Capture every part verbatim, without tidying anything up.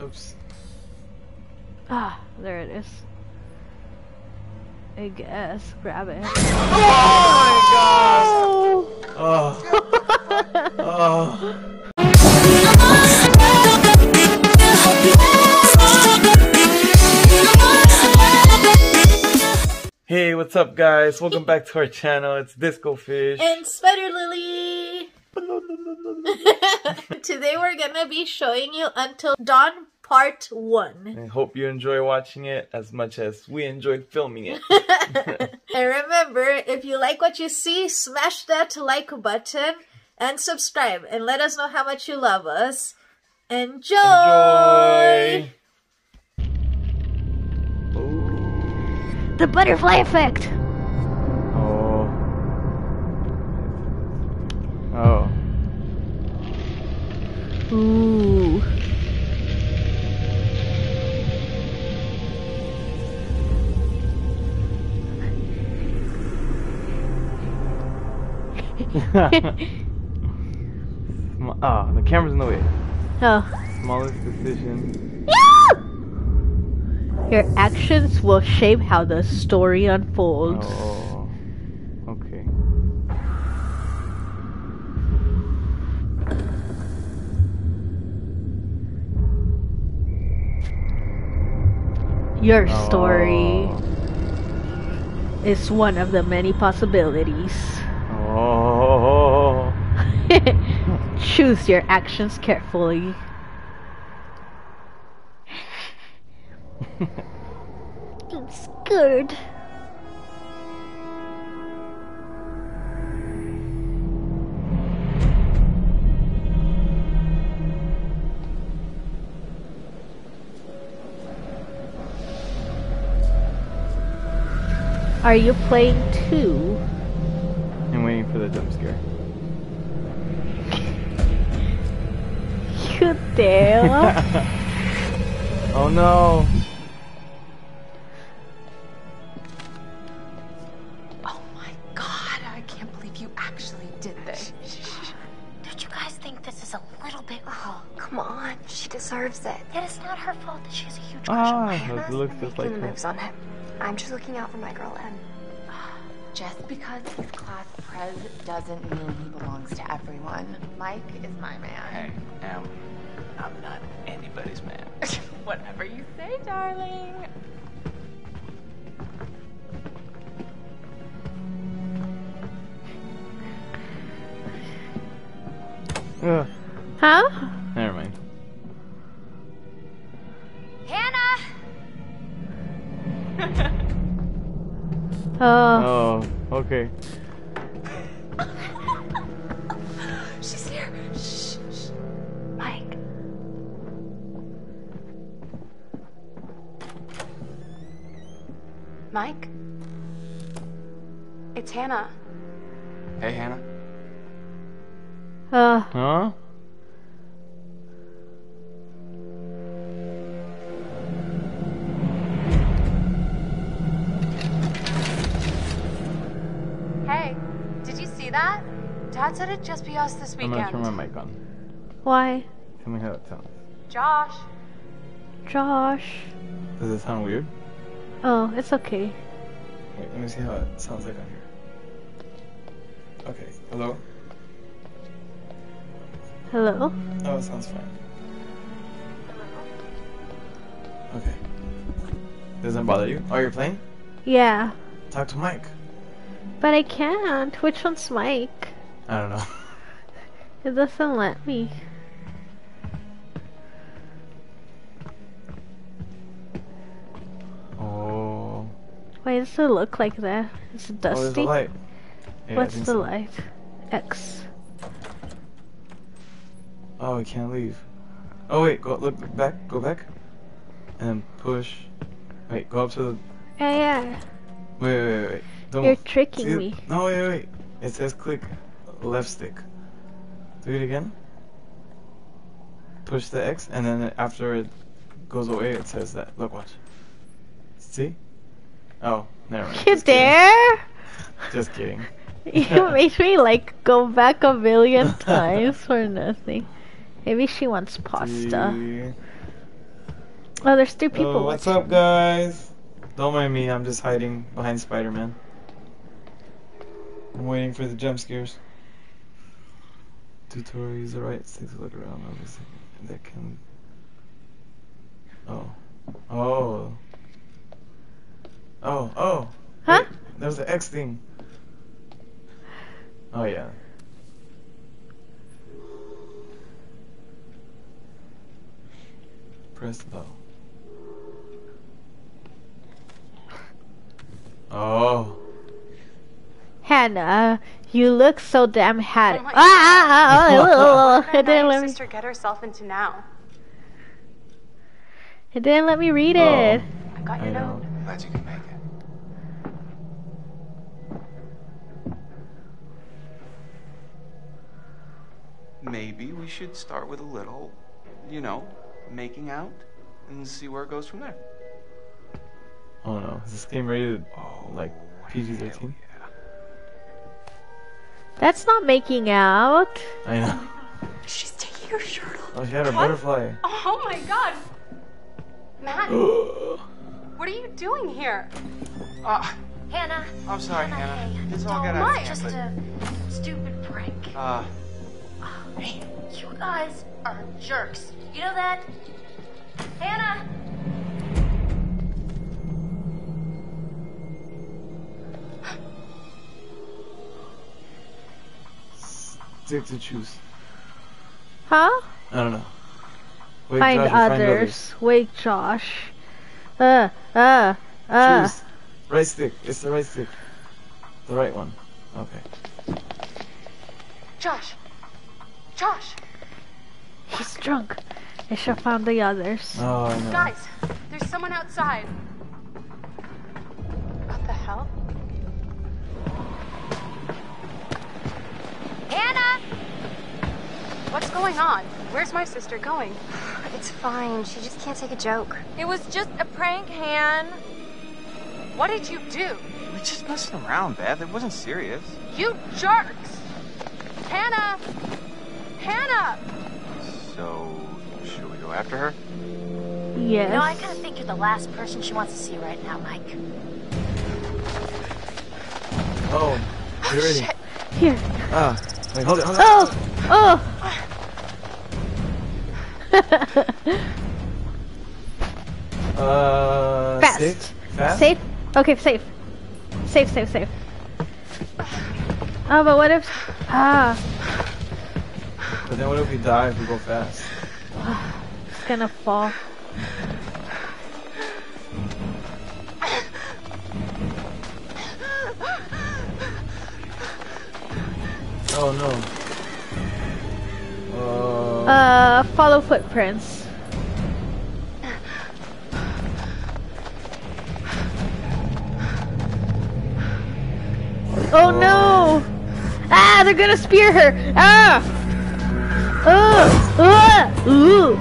Oops. Ah, there it is. I guess. Grab it. Oh my gosh! Oh. Oh. Hey, what's up, guys? Welcome back to our channel. It's Disco Fish and Spider Lily. Today we're gonna be showing you Until Dawn Part One. I hope you enjoy watching it as much as we enjoy filming it. And remember, if you like what you see, smash that like button and subscribe, and let us know how much you love us. Enjoy. Enjoy. The butterfly effect. Oh. Oh. Ooh. Ah, oh, the camera's in the way. Oh. Smallest decision. Yeah! Your actions will shape how the story unfolds. Oh. Okay. Your oh. story is one of the many possibilities. Oh. Choose your actions carefully. I'm scared. Are you playing too? I'm waiting for the jump scare. You there? Oh no. Oh my god, I can't believe you actually did this. Don't you guys think this is a little bit wrong? Come on, she deserves it. It is not her fault that she has a huge crush on him. Ah, looks just like moves on him. I'm just looking out for my girl Em. Just because he's class prez doesn't mean he belongs to everyone. Mike is my man. Hey, Em, I'm not anybody's man. Whatever you say, darling. Ugh. Huh? Never mind. Hannah! Oh. Oh, okay. She's here. Shh, shh. Mike. Mike? It's Hannah. Hey, Hannah. Uh. Huh? That? Dad said it'd just be us this weekend. I'm gonna turn my mic on. Why? Tell me how it sounds. Josh. Josh. Does it sound weird? Oh, it's okay. Wait, let me see how it sounds like on here. Okay, hello? Hello? Oh, it sounds fine. Okay. Doesn't bother you? Oh, you're playing? Yeah. Talk to Mike. But I can't. Which one's Mike? I don't know. It doesn't let me. Oh. Why does it look like that? Is it dusty? Oh, there's a light. Yeah, what's the so. light? X. Oh, we can't leave. Oh wait, go look back. Go back. And push. Wait, go up to the. Yeah, yeah. Wait, wait, wait, wait. Don't You're tricking see, me. No, wait, wait. It says click left stick. Do it again. Push the X, and then after it goes away, it says that. Look, watch. See? Oh, never mind. You dare? Just kidding. You made me, like, go back a million times for nothing. Maybe she wants pasta. Oh, there's two people. Oh, what's up, guys? Don't mind me, I'm just hiding behind Spider-Man. I'm waiting for the jump scares. Tutorial, use the right stick to look around. Obviously, that can. Oh. Oh. Oh, oh. Huh? Wait, there's the X thing. Oh, yeah. Press low. Oh. Hannah, you look so damn hot. Ah, ah, ah, oh, oh, oh. It didn't let me. Sister get herself into now. It didn't let me read it. Oh, I got your note. Glad you can make it. Maybe we should start with a little, you know, making out and see where it goes from there. Oh no, is this game rated like P G thirteen? Yeah. That's not making out. I know. She's taking her shirt off. Oh, she had a butterfly. Oh my god. Matt. What are you doing here? Uh, Hannah. I'm sorry, Hannah. Hannah. Hey. It's all got out of hand. Just a stupid prank. Uh. Hey, you guys are jerks. You know that? Hannah! Stick to choose. Huh? I don't know. Wait, find, Josh, others. find others. Wait, Josh. Uh, uh, uh. Choose. Right stick. It's the right stick. The right one. Okay. Josh. Josh. He's drunk. I should have found the others. Oh, no. Guys, there's someone outside. What the hell? Hannah! What's going on? Where's my sister going? It's fine. She just can't take a joke. It was just a prank, Han. What did you do? We were just messing around, Beth. It wasn't serious. You jerks! Hannah! Hannah! So... should we go after her? Yes. You know, I kind of think you're the last person she wants to see right now, Mike. Oh, you're ready. Shit. Here. Ah, uh, wait, hold it, hold it. Oh, oh. uh, fast. Safe? Fast? Safe? Okay, safe. Safe, safe, safe. Oh, but what if... Ah. But then what if we die if we go fast? It's gonna fall. Oh no. Uh, uh follow footprints. Oh, oh no! Ah, they're gonna spear her! Ah! Oh, uh, ooh.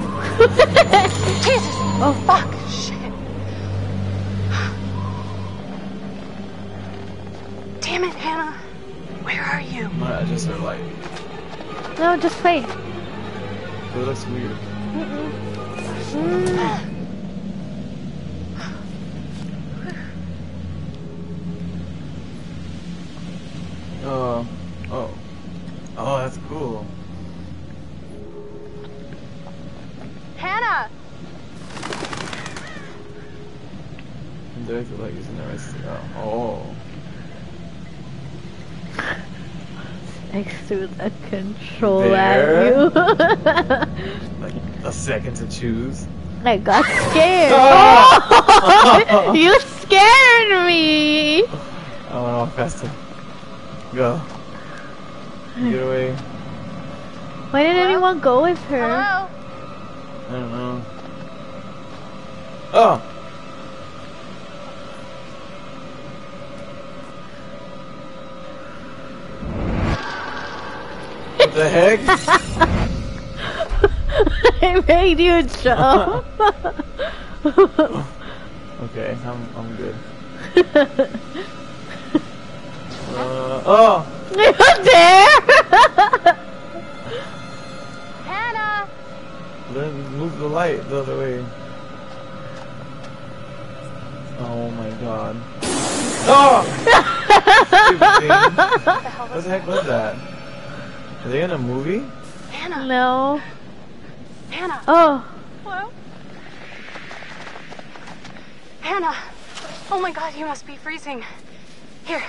Jesus! Oh fuck! Shit! Damn it, Hannah! Where are you? I just heard light. No, just play. It looks weird. Mm-mm. Mm. Oh, oh, oh! That's cool. Hannah! And I feel like he's in the rest of the... Oh. I threw that control there. At you. Like a second to choose. I got scared. Oh! Oh! You scared me! I went off faster. Go. Get away. Why did Hello? anyone go with her? Hello? I don't know. Oh! What the heck? I made you jump. Okay, I'm I'm good. uh, oh! You're there! Hannah! Then move the light the other way. Oh my god. Oh! What the heck was that? Are they in a movie? Anna. No. Anna. Oh. Hello? Anna. Oh my god, you must be freezing. Here,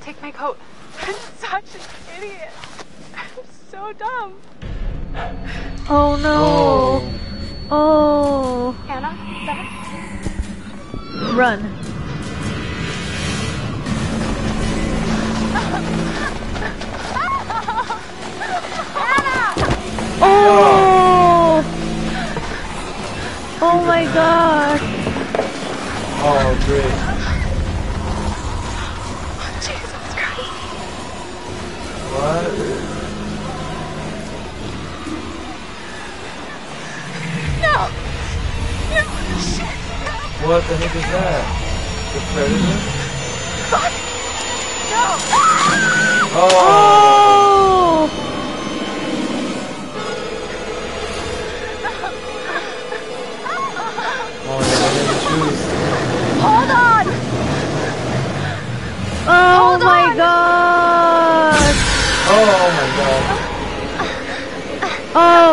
take my coat. I'm such an idiot. I'm so dumb. Oh no. Oh. oh. Anna, back. Run. Anna! Oh. Oh my god. Oh great. What? No! No! Shit! No. What the heck is that? The predator? Fuck! No! Oh! Oh! Oh, I didn't choose. Hold on! Oh Hold my on. god! Oh,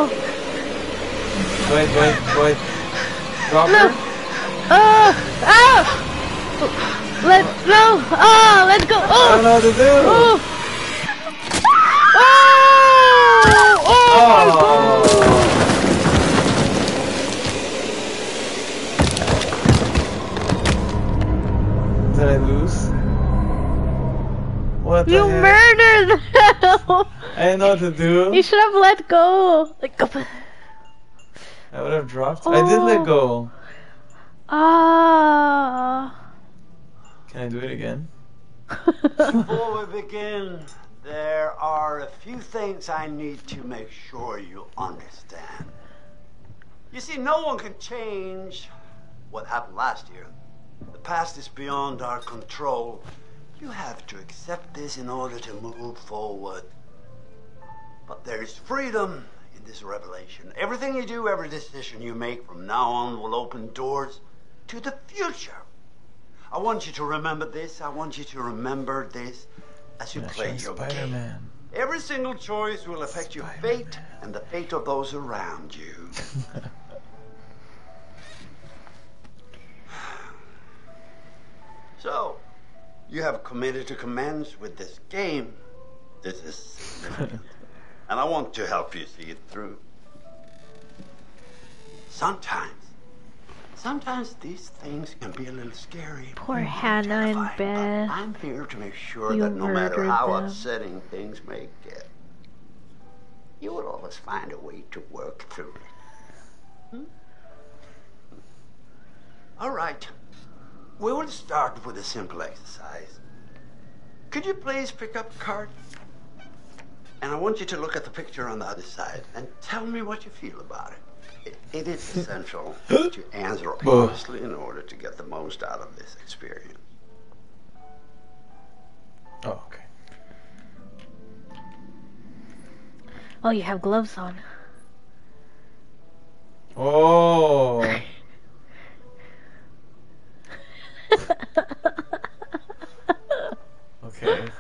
oh my god. Oh. Wait, wait, wait. Drop no. her. Oh, oh. Let's, no. Oh, let's go. Oh. I don't know what to do. Oh. Oh. Oh, oh my god. Did I lose? What the You heck? murdered her. I didn't know what to do. You should have let go. Like, I would have dropped. Oh. I did let go. Ah. Can I do it again? Before we begin, there are a few things I need to make sure you understand. You see, no one can change what happened last year. The past is beyond our control. You have to accept this in order to move forward. But there is freedom in this revelation. Everything you do, every decision you make from now on will open doors to the future. I want you to remember this. I want you to remember this as you That's play your Spider-Man. game. Every single choice will affect your fate and the fate of those around you. So... you have committed to commence with this game. This is significant. And I want to help you see it through. Sometimes, sometimes these things can be a little scary. Poor Hannah and Beth. I'm here to make sure that no matter how upsetting things may get, you will always find a way to work through it. Hmm? All right. We will start with a simple exercise. Could you please pick up a card? And I want you to look at the picture on the other side and tell me what you feel about it. It, it is essential to answer honestly in order to get the most out of this experience. Oh, okay. Oh, you have gloves on. Oh. Okay.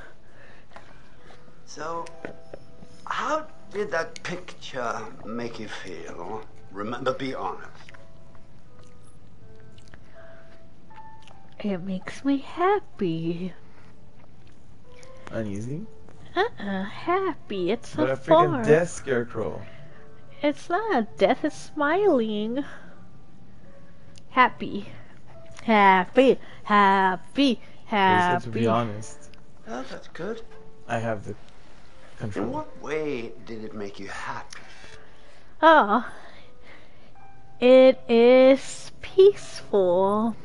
So, how did that picture make you feel? Remember, be honest. It makes me happy. Uneasy? Uh-uh, happy. It's but a farm. But a freaking death scarecrow. It's not. Death is smiling. Happy. Happy, happy, happy. So to be honest. Oh, that's good. I have the control. In what way did it make you happy? Oh, it is peaceful.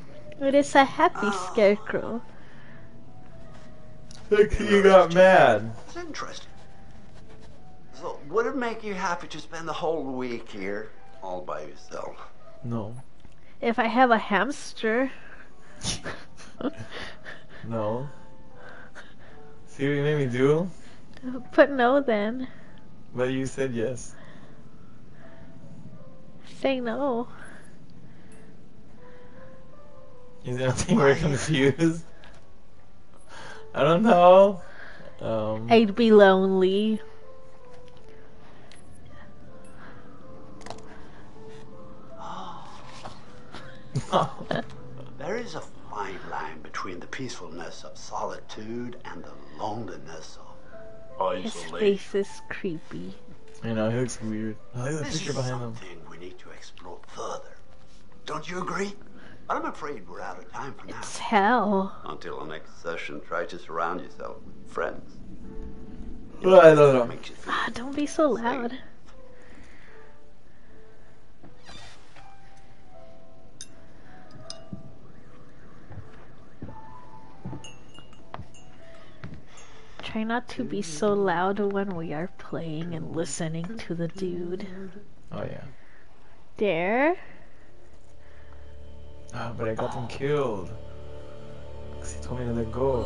It is a happy oh. scarecrow. Look, you got mad. That's interesting. So, would it make you happy to spend the whole week here all by yourself? No. If I have a hamster. No. See what you made me do? Put no then. But you said yes. Say no. You don't think we're confused? I don't know. Um, I'd be lonely. Oh. There is a fine line between the peacefulness of solitude and the loneliness of isolation. His face is creepy. I know, he looks weird. Oh, look at the picture behind him. This is something we need to explore further. Don't you agree? But I'm afraid we're out of time for now. It's hell. Until our next session, try to surround yourself with friends. Well, I don't know. Ah, don't be so loud. Try not to be so loud when we are playing and listening to the dude. Oh yeah. There. Ah, oh, but I got them killed. Cause he told me to let go.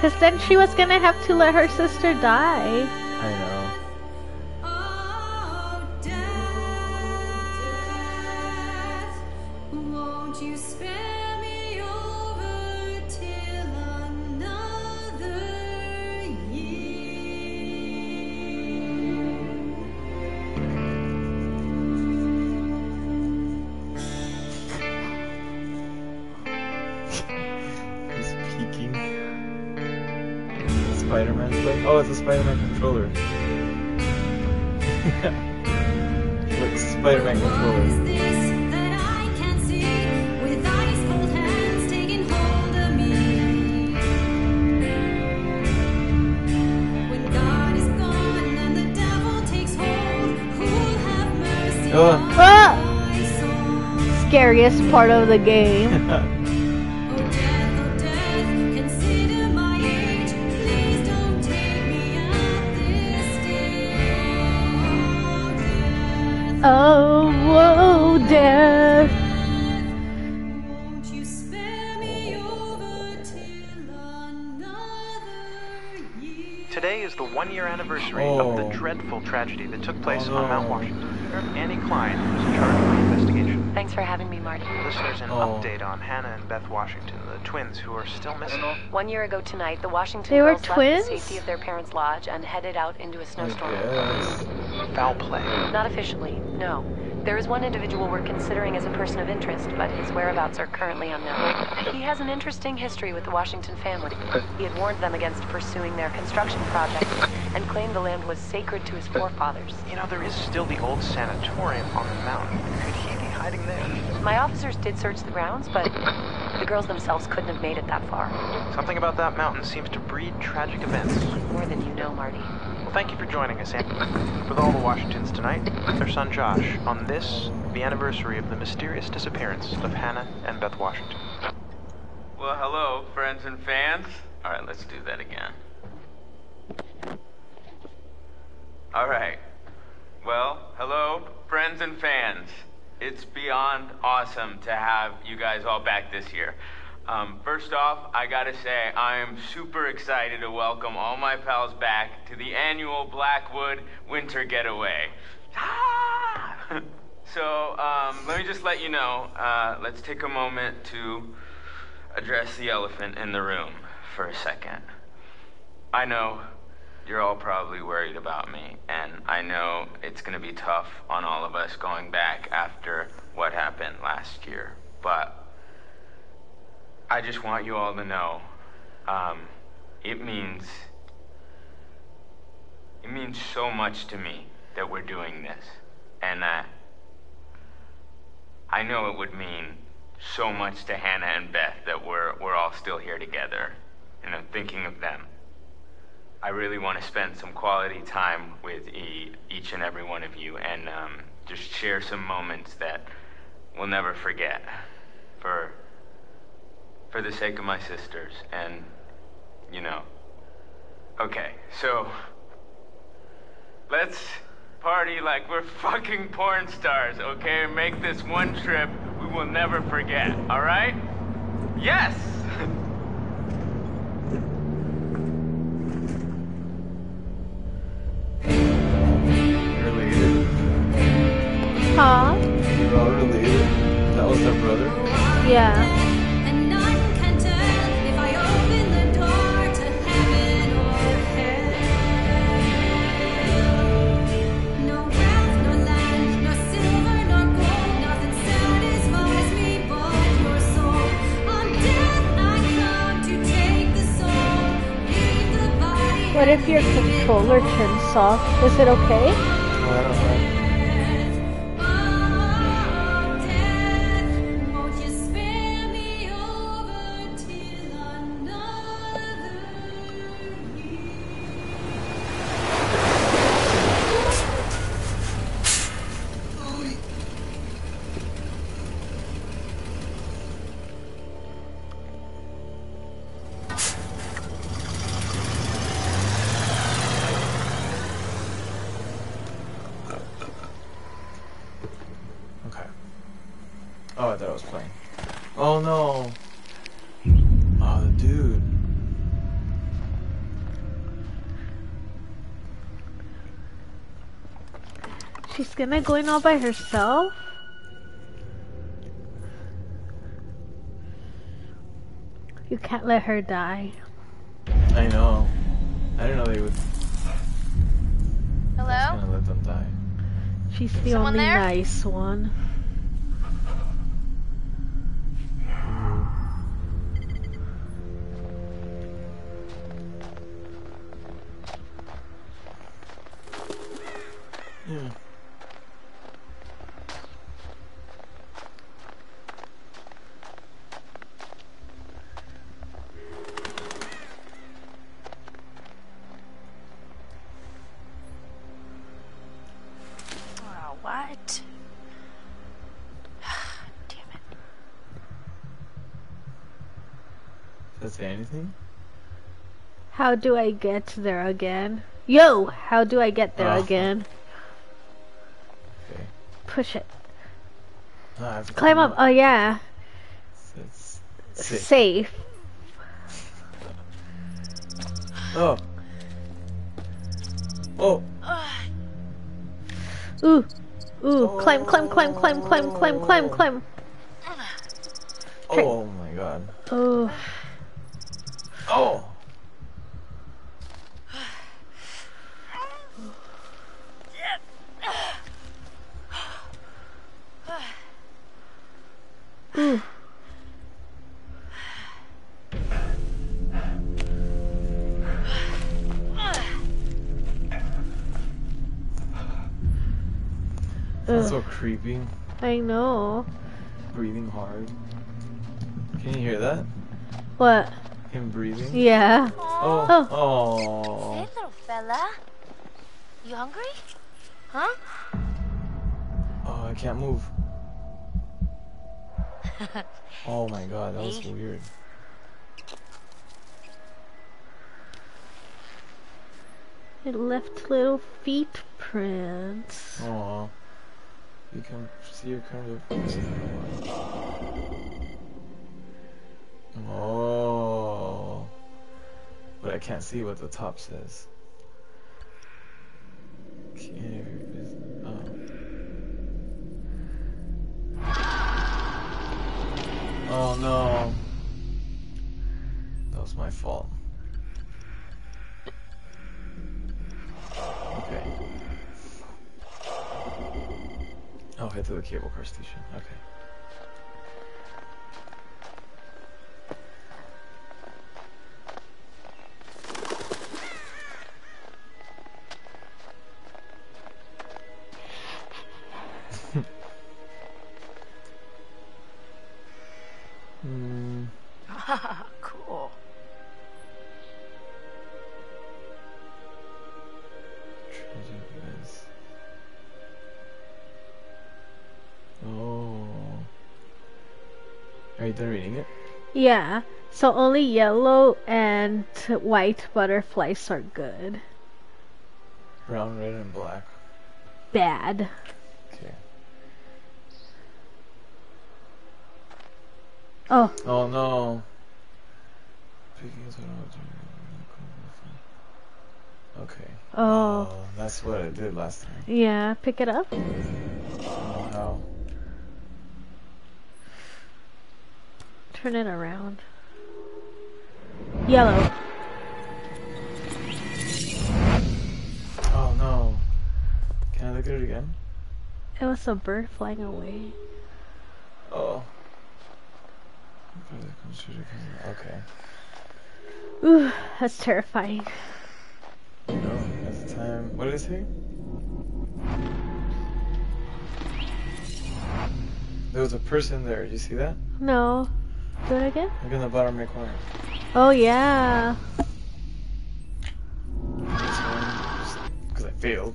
Cause then she was gonna have to let her sister die. I know. Oh, death, won't you spare me over till another year? He's peeking. Spider-Man play? Oh, it's a Spider-Man controller. Looks Spider-Man controller. Oh. Ah! Scariest part of the game. Oh, whoa, death. Won't you spare me over till another year? Today is the one-year anniversary oh. of the dreadful tragedy that took place oh, no. on Mount Washington. Annie Klein was in charge of the investigation. Thanks for having me, Marty. Listeners, an oh. update on Hannah and Beth Washington, the twins who are still missing. One year ago tonight, the Washington they girls were twins? left the safety of their parents' lodge and headed out into a snowstorm. Yes. Foul play. Not officially, no. There is one individual we're considering as a person of interest, but his whereabouts are currently unknown. He has an interesting history with the Washington family. He had warned them against pursuing their construction project and claimed the land was sacred to his forefathers. You know, there is still the old sanatorium on the mountain. Could he be hiding there? My officers did search the grounds, but the girls themselves couldn't have made it that far. Something about that mountain seems to breed tragic events. More than you know, Marty. Thank you for joining us, Annie. With all the Washingtons tonight, their son Josh, on this, the anniversary of the mysterious disappearance of Hannah and Beth Washington. Well, hello, friends and fans. All right, let's do that again. All right. Well, hello, friends and fans. It's beyond awesome to have you guys all back this year. Um, first off, I gotta say, I am super excited to welcome all my pals back to the annual Blackwood Winter Getaway. Ah! So, um, let me just let you know, uh, let's take a moment to address the elephant in the room for a second. I know you're all probably worried about me, and I know it's gonna be tough on all of us going back after what happened last year, but I just want you all to know, um, it means, it means so much to me that we're doing this, and uh, I know it would mean so much to Hannah and Beth that we're, we're all still here together, and I'm thinking of them. I really want to spend some quality time with e each and every one of you, and um, just share some moments that we'll never forget, for For the sake of my sisters, and, you know. Okay, so, let's party like we're fucking porn stars, okay? Make this one trip we will never forget, alright? Yes! Related. Huh? You're all related. No. That was her brother? Yeah. What if your controller turns off? Is it okay? Oh, I don't Am I going all by herself? You can't let her die. I know. I didn't know they would. Hello? I was gonna let them die. She's the Someone only there? nice one. Yeah. Anything? How do I get there again? Yo! How do I get there oh. again? Okay. Push it. Oh, Climb up. up. Oh yeah. It's, it's safe. safe. Oh. Oh. Ooh. Ooh. Oh. Climb, climb, climb, climb, climb, climb, climb, climb. Oh my god. Oh. Oh! Ooh. That's so creepy. I know. Breathing hard. Can you hear that? What? Him breathing? Yeah. Oh. Oh. oh. Hey, little fella. You hungry? Huh? Oh, I can't move. Oh my god, that was weird. It left little feet prints. Oh. You can see your kind of. Oh, but I can't see what the top says. Oh. Oh no, that was my fault. Okay. Oh, head to the cable car station. Okay. Cool. Oh. Are you done reading it? Yeah. So only yellow and white butterflies are good. Brown, red, and black. Bad. Okay. Oh. Oh no. Okay. Oh. oh. That's what I did last time. Yeah, pick it up. Oh, no. turn it around. Yellow. Oh no. Can I look at it again? It was a bird flying away. Oh. Okay. Ooh, that's terrifying. No, that's time. What is he? There was a person there. Did you see that? No. Do it again? Look in the bottom right corner. Oh yeah. Because I failed.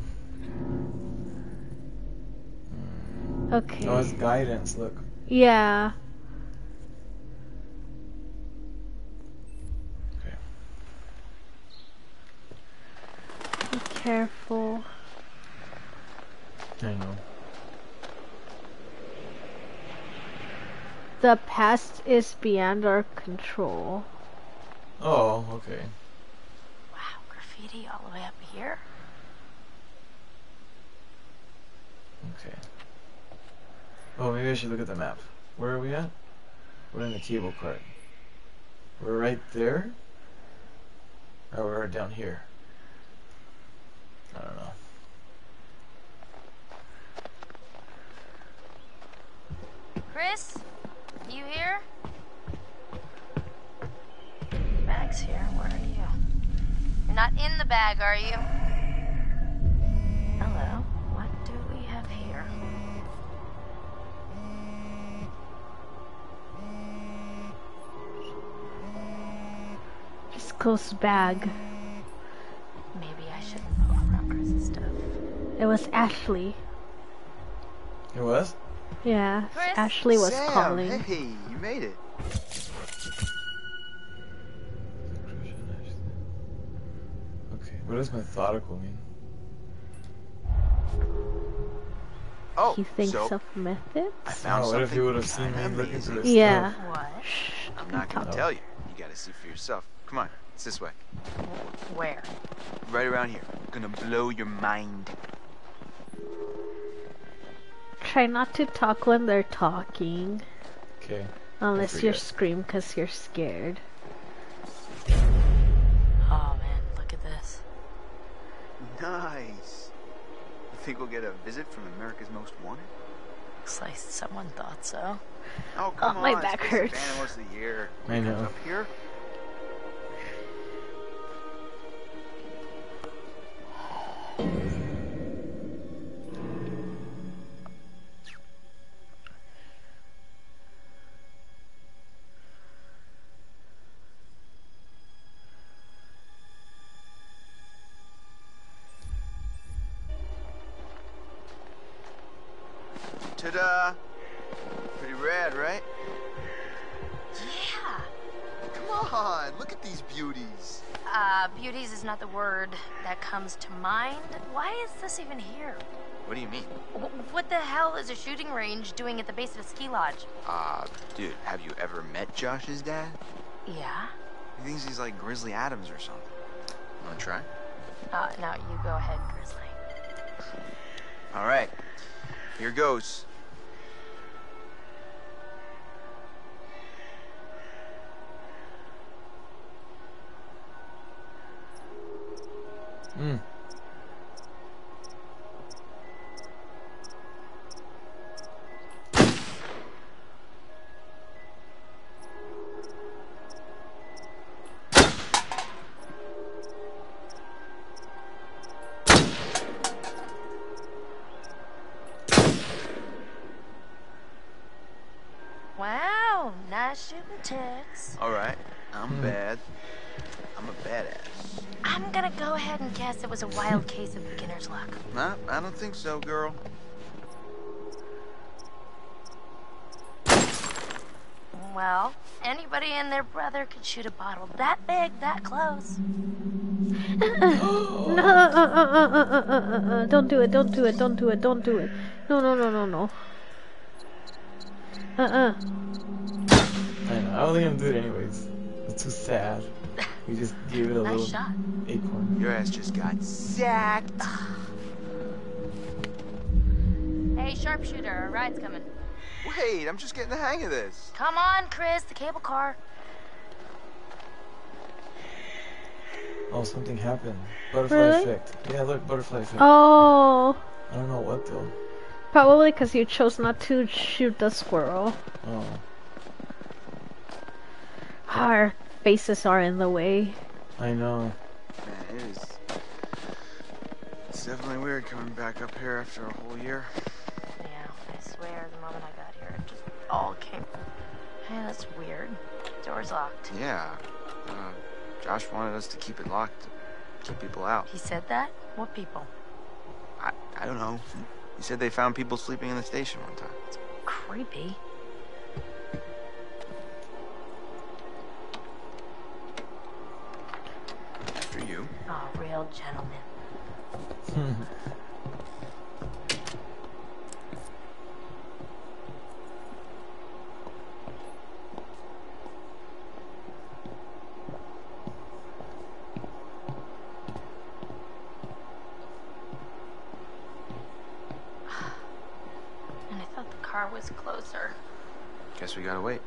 Okay. No, it's guidance. Look. Yeah. Be careful. I know. The past is beyond our control. Oh, okay. Wow, graffiti all the way up here. Okay. Oh, maybe I should look at the map. Where are we at? We're in the cable cart. We're right there? Or we're down here? I don't know. Chris, you here? Bag's here. Where are you? You're not in the bag, are you? Hello. What do we have here? Disco's bag. Maybe I shouldn't go around Chris's stuff. It was Ashley. It was? Yeah, Chris? Ashley was Sam, calling. Hey, you made it. Okay, what does methodical mean? Oh, he thinks so of methods? I found oh, what if you would have seen me looking for this yeah. stuff? What? Shh, I'm not gonna tell you. You gotta see for yourself. Come on, it's this way. Where? Right around here. I'm gonna blow your mind. Try not to talk when they're talking. Okay. Unless you scream because you're scared. Oh man, look at this. Nice. You think we'll get a visit from America's Most Wanted? Looks like someone thought so. Oh, come oh, on. My back hurts. Animals of the year. I know. Up here. Ta-da! Pretty rad, right? Yeah! Come on, look at these beauties. Uh, beauties is not the word that comes to mind. Why is this even here? What do you mean? W what the hell is a shooting range doing at the base of a ski lodge? Uh, dude, have you ever met Josh's dad? Yeah. He thinks he's like Grizzly Adams or something. Wanna try? Uh, no, you go ahead, Grizzly. All right, here goes. Mm. Wow, nice shooting, Tex. All right, I'm mm. bad. I'm a badass. I'm gonna go ahead and guess it was a wild case of beginner's luck. Nah, I don't think so, girl. Well, anybody and their brother could shoot a bottle that big, that close. No, uh, uh, uh, uh, uh, uh, don't do it, don't do it, don't do it, don't do it. No, no, no, no, no. Uh-uh. I know, I only am doing it anyways. It's too sad. We just gave it a nice little shot. Acorn. Your ass just got sacked. Hey, sharpshooter, our ride's coming. Wait, I'm just getting the hang of this. Come on, Chris, the cable car. Oh, something happened. Butterfly really? effect. Yeah, look, butterfly effect. Oh. I don't know what, though. Probably because you chose not to shoot the squirrel. Oh. Our faces are in the way. I know. Man, it is. It's definitely weird coming back up here after a whole year. Yeah, I swear the moment I got here, it just all came. Hey, that's weird. Door's locked. Yeah. Uh, Josh wanted us to keep it locked, keep people out. He said that? What people? I, I don't know. He said they found people sleeping in the station one time. It's creepy. After you. Oh, real gentleman. Closer. Guess we gotta wait.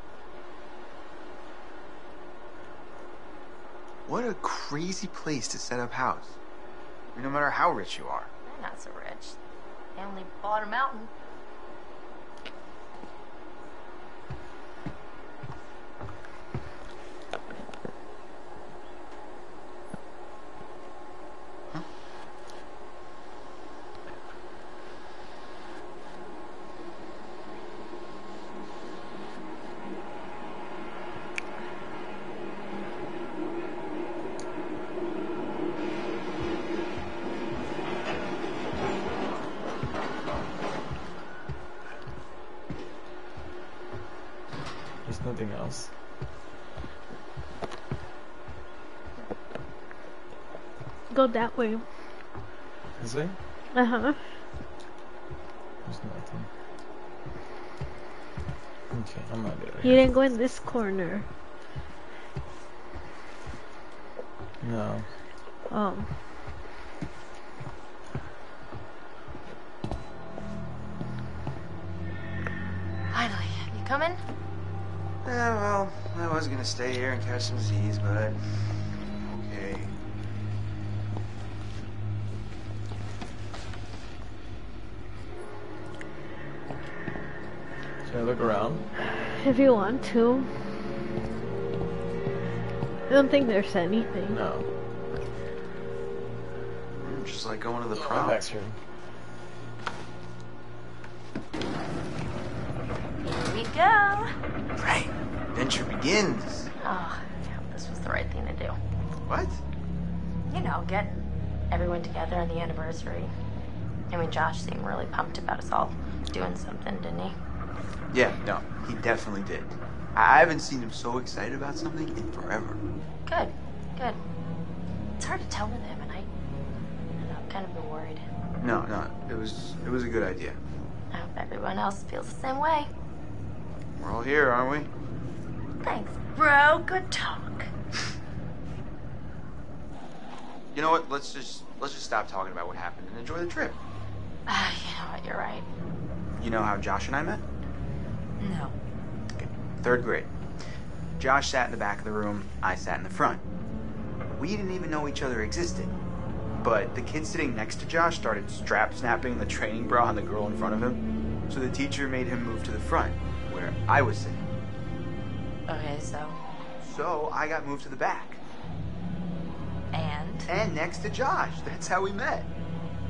What a crazy place to set up house. I mean, no matter how rich you are. They're not so rich. They only bought a mountain. That way. This way? Uh huh. There's nothing. Okay, I'm out of here. You didn't go in this corner. No. Um. Finally, you coming? Yeah, well, I was gonna stay here and catch some Z's, but I. Okay. Can I look around? If you want to. I don't think there's anything. No. I'm just like going to the prom. Back here. Here we go. Right. Adventure begins. Oh, yeah, this was the right thing to do. What? You know, get everyone together on the anniversary. I mean, Josh seemed really pumped about us all doing something, didn't he? Yeah, no, he definitely did. I haven't seen him so excited about something in forever. Good, good. It's hard to tell with him, and I, I know, I've kind of been worried. No, no, it was, it was a good idea. I hope everyone else feels the same way. We're all here, aren't we? Thanks, bro. Good talk. You know what? Let's just let's just stop talking about what happened and enjoy the trip. Ah, uh, you know what? You're right. You know how Josh and I met? No. Okay. Third grade. Josh sat in the back of the room. I sat in the front. We didn't even know each other existed. But the kid sitting next to Josh started strap snapping the training bra on the girl in front of him. So the teacher made him move to the front, where I was sitting. Okay, so? So I got moved to the back. And? And next to Josh. That's how we met.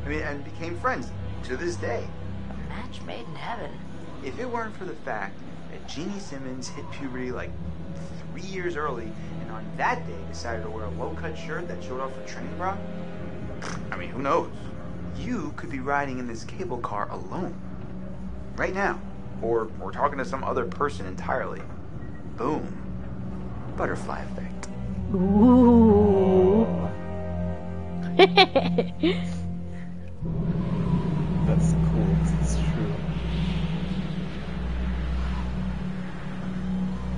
I mean, and became friends to this day. A match made in heaven. If it weren't for the fact that Jeannie Simmons hit puberty like three years early and on that day decided to wear a low-cut shirt that showed off her training bra, I mean, who knows? You could be riding in this cable car alone. Right now. Or, or talking to some other person entirely. Boom. Butterfly effect. Ooh. That's cool. It's true.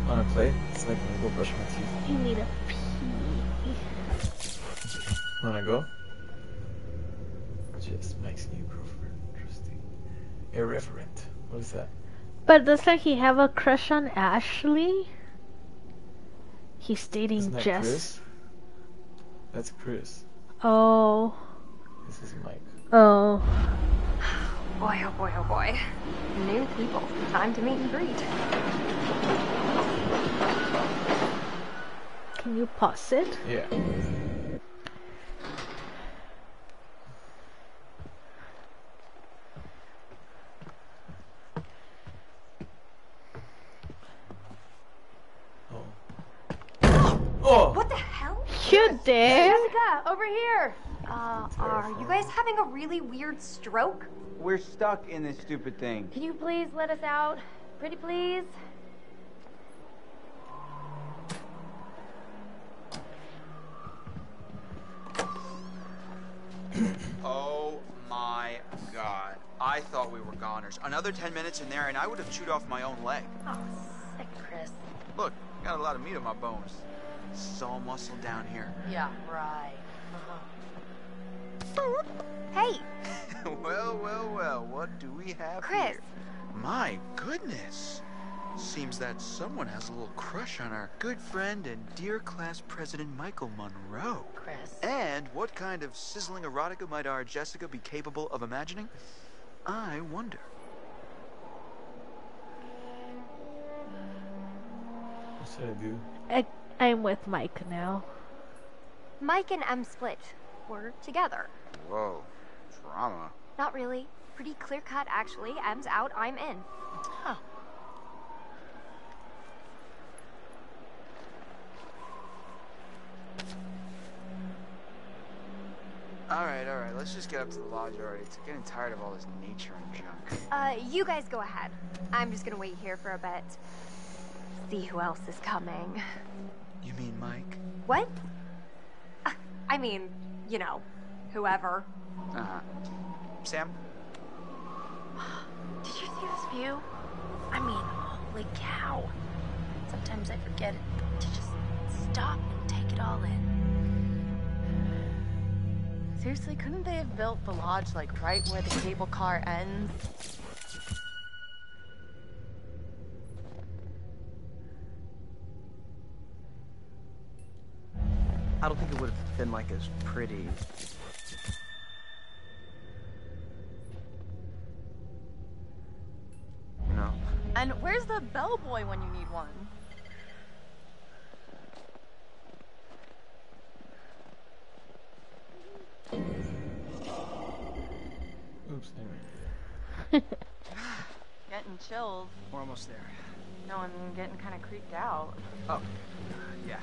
Wanna play? So I can go brush my teeth. I need a pee. Wanna go? Just makes new girlfriend interesting. Irreverent. What is that? But doesn't he have a crush on Ashley? He's dating Isn't that Jess. Chris? That's Chris. Oh. This is Mike. Oh. Boy, oh boy, oh boy. New people. Time to meet and greet. Can you pause it? Yeah. There. Jessica, over here. Uh, are you guys having a really weird stroke? We're stuck in this stupid thing. Can you please let us out? Pretty please? Oh my God. I thought we were goners. Another ten minutes in there and I would have chewed off my own leg. Oh, sick, Chris. Look, got a lot of meat on my bones. It's all muscle down here. Yeah, right. Uh-huh. Hey! Well, well, well, what do we have Chris. Here? My goodness! Seems that someone has a little crush on our good friend and dear class president Michael Monroe. Chris. And what kind of sizzling erotica might our Jessica be capable of imagining? I wonder. What's that do? I I'm with Mike now. Mike and M split. We're together. Whoa. Drama. Not really. Pretty clear cut, actually. M's out, I'm in. Huh. Alright, alright. Let's just get up to the lodge already. It's getting tired of all this nature and junk. Uh, you guys go ahead. I'm just gonna wait here for a bit. See who else is coming. You mean Mike? What? Uh, I mean, you know, whoever. Uh-huh. Sam? Did you see this view? I mean, holy cow. Sometimes I forget to just stop and take it all in. Seriously, couldn't they have built the lodge, like, right where the cable car ends? I don't think it would have been like as pretty. No. And where's the bellboy when you need one? Oops, anyway. Getting chills. We're almost there. No, I'm getting kind of creeped out. Oh, yeah.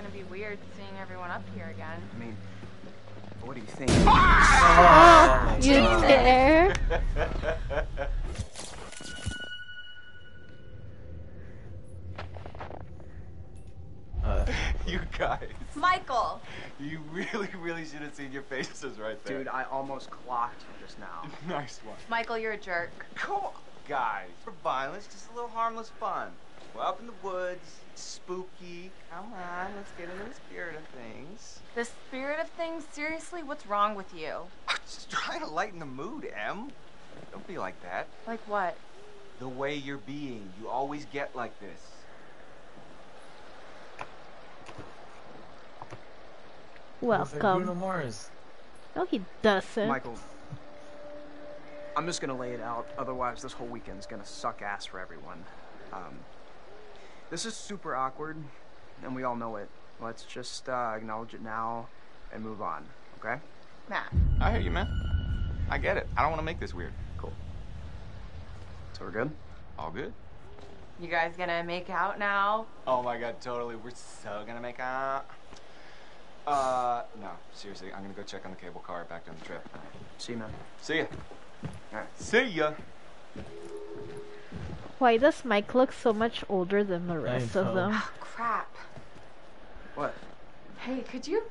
It's gonna be weird seeing everyone up here again. I mean, what do you think? Ah! Oh, you dare? uh, you guys. Michael. You really, really should have seen your faces right there. Dude, I almost clocked you just now. Nice one. Michael, you're a jerk. Come on, guys. For violence, just a little harmless fun. We're up in the woods, spooky. Come on, let's get into the spirit of things. The spirit of things? Seriously, what's wrong with you? I'm just trying to lighten the mood, Em. Don't be like that. Like what? The way you're being. You always get like this. Welcome. Like Bruno Mars. No, he doesn't. Michael, I'm just gonna lay it out. Otherwise, this whole weekend's gonna suck ass for everyone. Um... This is super awkward, and we all know it. Let's just uh, acknowledge it now and move on, okay? Nah, I hear you, man. I get it. I don't want to make this weird. Cool. So we're good? All good. You guys gonna make out now? Oh my God, totally. We're so gonna make out. Uh, no, seriously, I'm gonna go check on the cable car back down the trail. All right. See you, man. See ya. All right. See ya. Why does Mike look so much older than the rest of them? Oh, crap. What? Hey, could you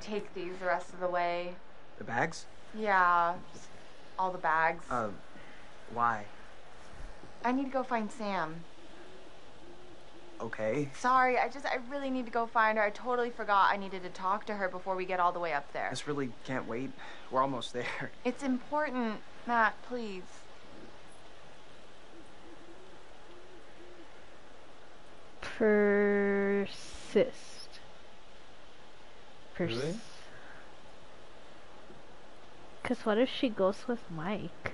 take these the rest of the way? The bags? Yeah, all the bags. Uh, why? I need to go find Sam. Okay. Sorry, I just, I really need to go find her. I totally forgot I needed to talk to her before we get all the way up there. This really can't wait. We're almost there. It's important, Matt, please. persist. Pers really? Cause what if she goes with Mike?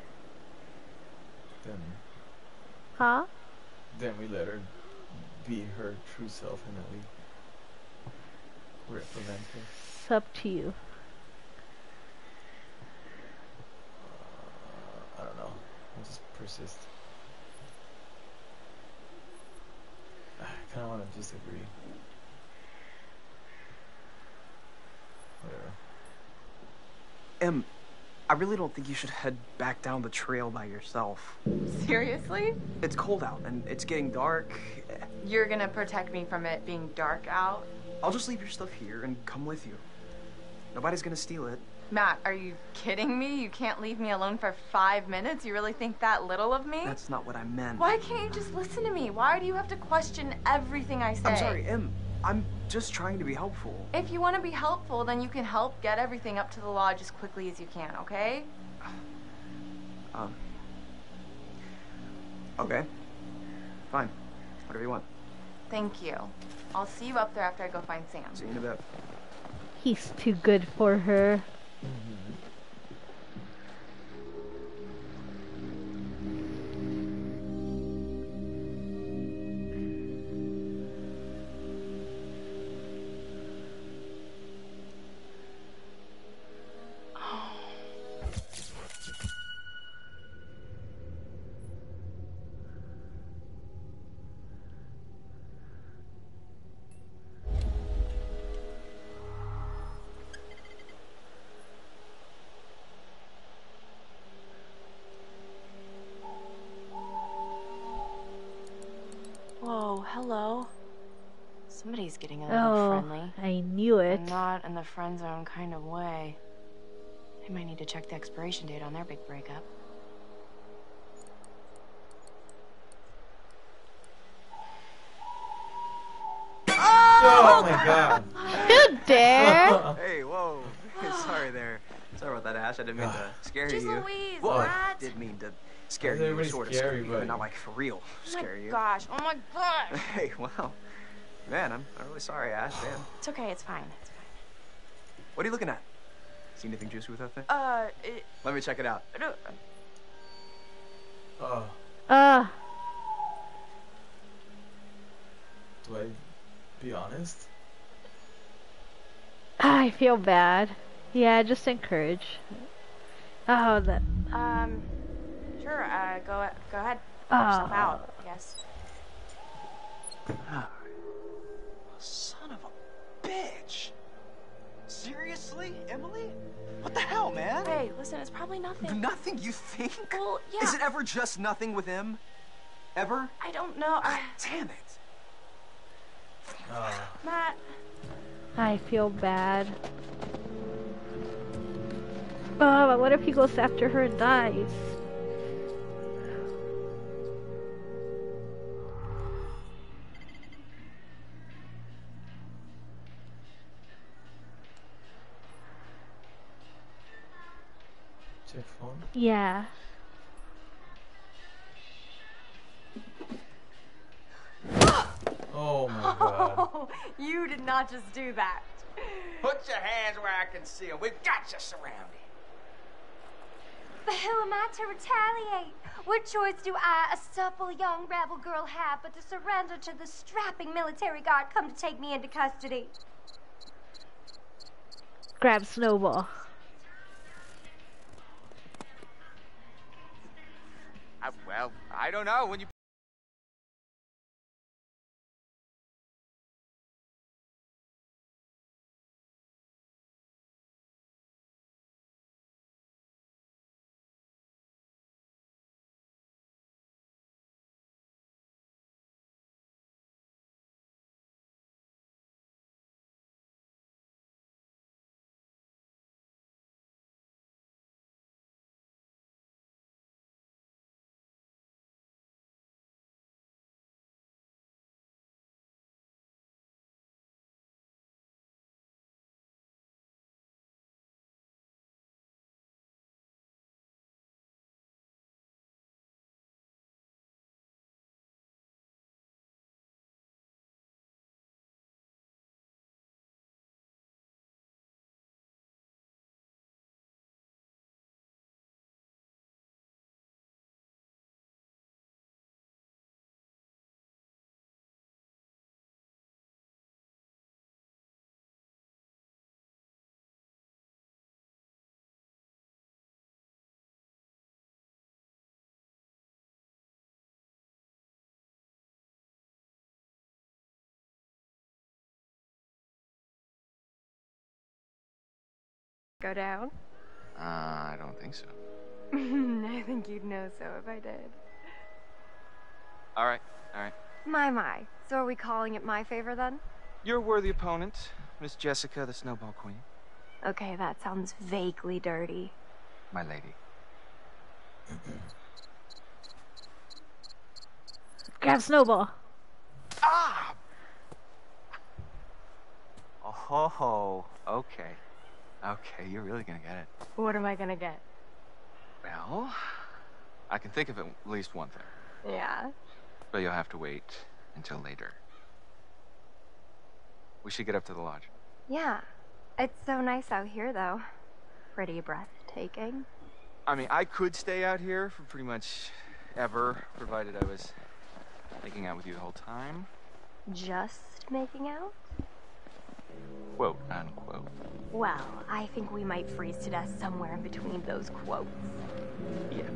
Then. Huh? Then we let her be her true self, and that we represent her. It's up to you. Uh, I don't know. I'll just persist. I kind of want to disagree. Whatever. Em, I really don't think you should head back down the trail by yourself. Seriously? It's cold out and it's getting dark. You're gonna protect me from it being dark out? I'll just leave your stuff here and come with you. Nobody's gonna steal it. Matt, are you kidding me? You can't leave me alone for five minutes? You really think that little of me? That's not what I meant. Why can't you just listen to me? Why do you have to question everything I say? I'm sorry, Em. I'm just trying to be helpful. If you want to be helpful, then you can help get everything up to the lodge as quickly as you can, okay? Um. Okay. Fine. Whatever you want. Thank you. I'll see you up there after I go find Sam. See you in a bit. He's too good for her. Mm-hmm. Somebody's getting a little oh, friendly. I knew it. Not in the friend zone kind of way. I might need to check the expiration date on their big breakup. Oh, oh my God! Who dare? Hey, whoa! Sorry there. Sorry about that, Ash. I didn't mean to scare Just you. Louise, whoa! I didn't mean to. Scare oh, you, sort of scary, but not like for real. Oh scare you. Oh my gosh! Oh my gosh! Hey, wow. Man, I'm, I'm really sorry, Ash. Damn. It's okay. It's fine. It's fine. What are you looking at? See anything juicy with that thing? Uh, it... Let me check it out. Uh. Uh. Do I be honest? I feel bad. Yeah, just encourage. Oh, that... Um, sure. Uh, go, go ahead. Pop uh. yourself out, I guess. Uh. Son of a bitch! Seriously, Emily? What the hell, man? Hey, listen, it's probably nothing. Nothing, you think? Well, yeah. Is it ever just nothing with him? Ever? I don't know. I... Damn it. Uh. Matt. I feel bad. Oh, but what if he goes after her and dies? Phone? Yeah. Oh my God. Oh, you did not just do that. Put your hands where I can see them. We've got you surrounded. But who am I to retaliate? What choice do I, a supple young rebel girl, have but to surrender to the strapping military guard come to take me into custody? Grab Snowball. Uh, well, I don't know when you. Go down? Uh, I don't think so. I think you'd know so if I did. Alright, alright. My, my. So are we calling it my favor then? You're a worthy opponent, Miss Jessica, the Snowball Queen. Okay, that sounds vaguely dirty. My lady. Grab Snowball. Ah! Oh, okay. Okay, you're really gonna get it. What am I gonna get? Well, I can think of at least one thing. Yeah? But you'll have to wait until later. We should get up to the lodge. Yeah. It's so nice out here, though. Pretty breathtaking. I mean, I could stay out here for pretty much ever, provided I was making out with you the whole time. Just making out? Quote, unquote. Well, I think we might freeze to death somewhere in between those quotes. Yeah.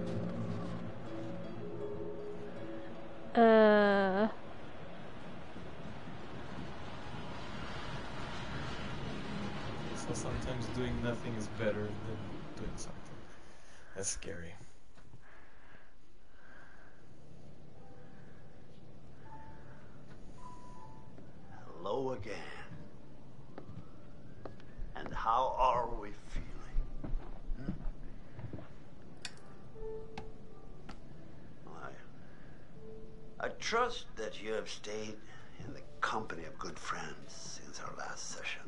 Uh... So sometimes doing nothing is better than doing something. That's scary. Hello again. And how are we feeling? Hmm? I, I trust that you have stayed in the company of good friends since our last session.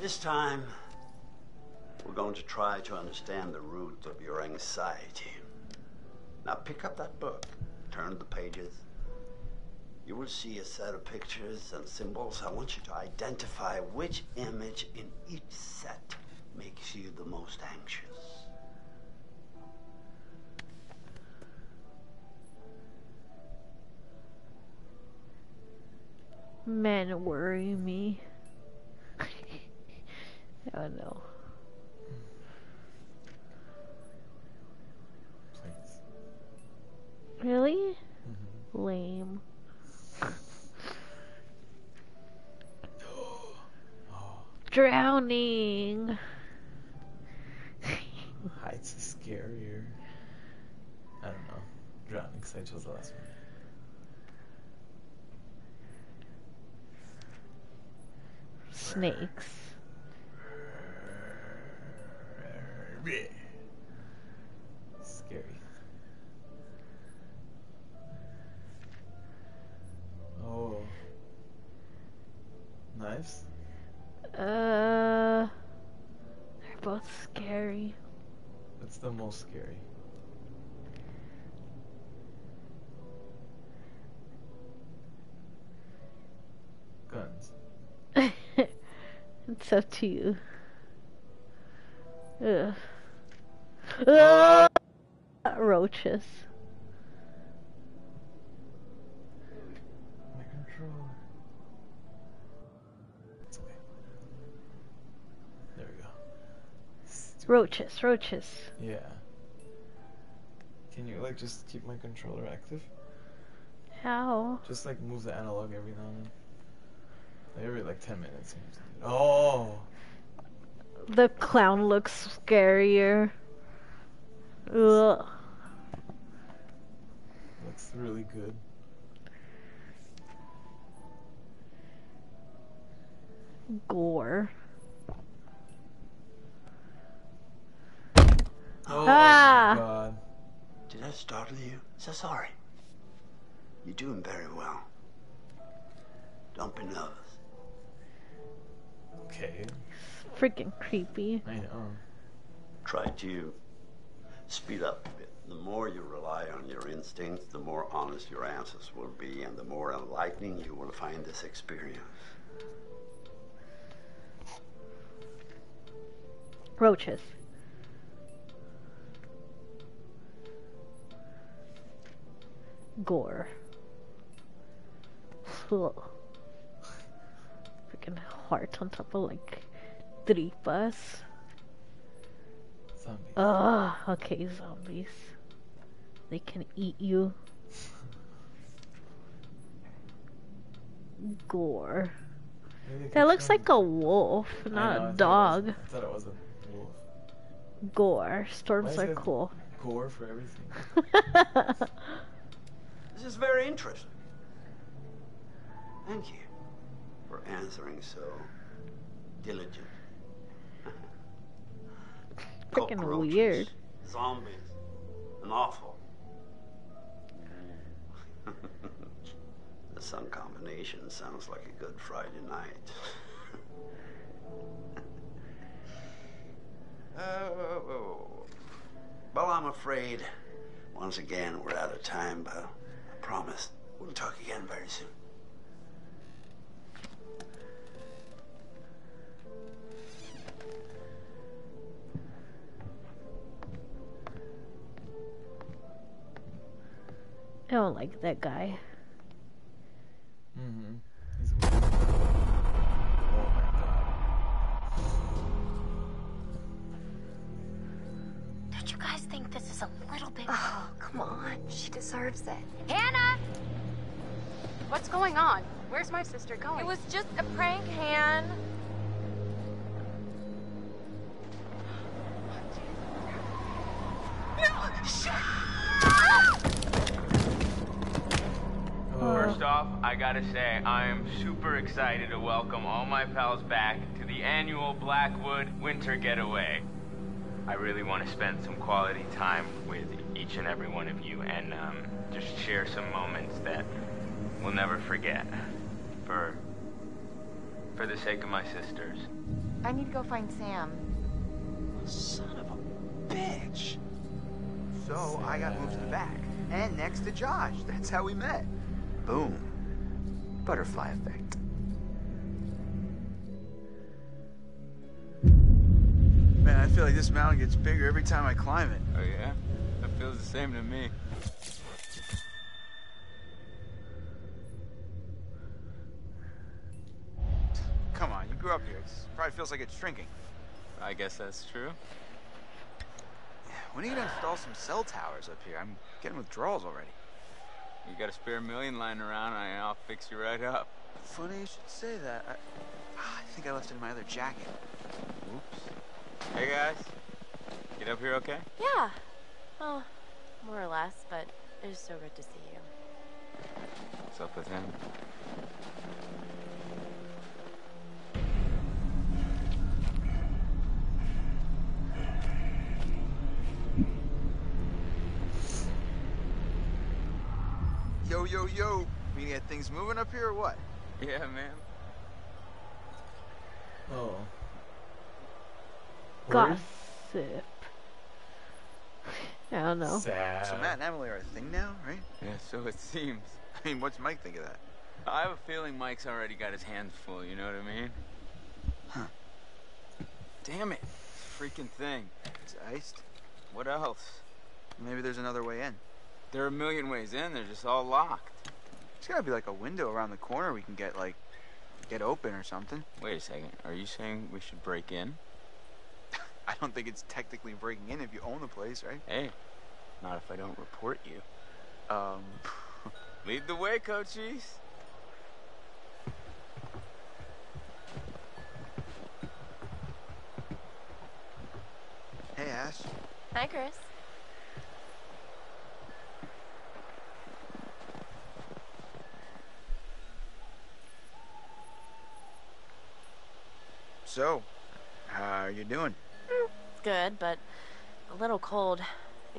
This time, we're going to try to understand the root of your anxiety. Now pick up that book, turn the pages. You will see a set of pictures and symbols. I want you to identify which image in each set makes you the most anxious. Men worry me. Oh no. Please. Really? Mm-hmm. Lame. Oh. Drowning. Heights is scarier. I don't know. Drowning because I chose the last one. Snakes. Scary. Oh. Knives? Uh, they're both scary. That's the most scary. Guns. It's up to you. Ugh. Uh, roaches. My controller. It's okay. There we go. Roaches, roaches. Yeah. Can you like just keep my controller active? How? Just like move the analog every now and then. Every like ten minutes. Oh. The clown looks scarier. Ugh. Looks really good. Gore. Oh ah. my god. Did I startle you? So sorry. You're doing very well. Don't be nervous. Okay. Freaking creepy. I know. Try to speed up a bit. The more you rely on your instincts, the more honest your answers will be, and the more enlightening you will find this experience. Roaches. Gore. Freaking heart on top of like three bus. Zombies. Ah, oh, okay, zombies. They can eat you. Gore. That looks like a wolf, not a dog. I thought it was a wolf. Gore. Storms are cool. Gore for everything. This is very interesting. Thank you for answering so diligently. Freaking weird. Zombies. An awful. The sun combination sounds like a good Friday night. Oh, well, I'm afraid once again we're out of time, but I promise we'll talk again very soon. I don't like that guy. Mm-hmm. He's weird. Oh my God. Don't you guys think this is a little bit... Oh, come on. She deserves it. Hannah! What's going on? Where's my sister going? It was just a prank, Han. No! Shit! First off, I gotta say, I am super excited to welcome all my pals back to the annual Blackwood Winter Getaway. I really want to spend some quality time with each and every one of you and um, just share some moments that we'll never forget. For, for the sake of my sisters. I need to go find Sam. Son of a bitch! So I got moved to the back, and next to Josh. That's how we met. Boom. Butterfly effect. Man, I feel like this mountain gets bigger every time I climb it. Oh yeah? That feels the same to me. Come on, you grew up here. It probably feels like it's shrinking. I guess that's true. When are you gonna install some cell towers up here? I'm getting withdrawals already. You got a spare million lying around, and I'll fix you right up. Funny you should say that. I, I think I left it in my other jacket. Oops. Hey, guys. Get up here okay? Yeah. Well, more or less, but it is so good to see you. What's up with him? Yo, yo, yo. We got things moving up here or what? Yeah, man. Oh. Gossip. I don't know. Sad. So Matt and Emily are a thing now, right? Yeah, so it seems. I mean, what's Mike think of that? I have a feeling Mike's already got his hands full, you know what I mean? Huh. Damn it. Freaking thing. It's iced. What else? Maybe there's another way in. There are a million ways in, they're just all locked. There's gotta be like a window around the corner we can get like, get open or something. Wait a second, are you saying we should break in? I don't think it's technically breaking in if you own the place, right? Hey, not if I don't report you. Um, lead the way, coaches. Hey, Ash. Hi, Chris. So, how are you doing? Mm, good, but a little cold. I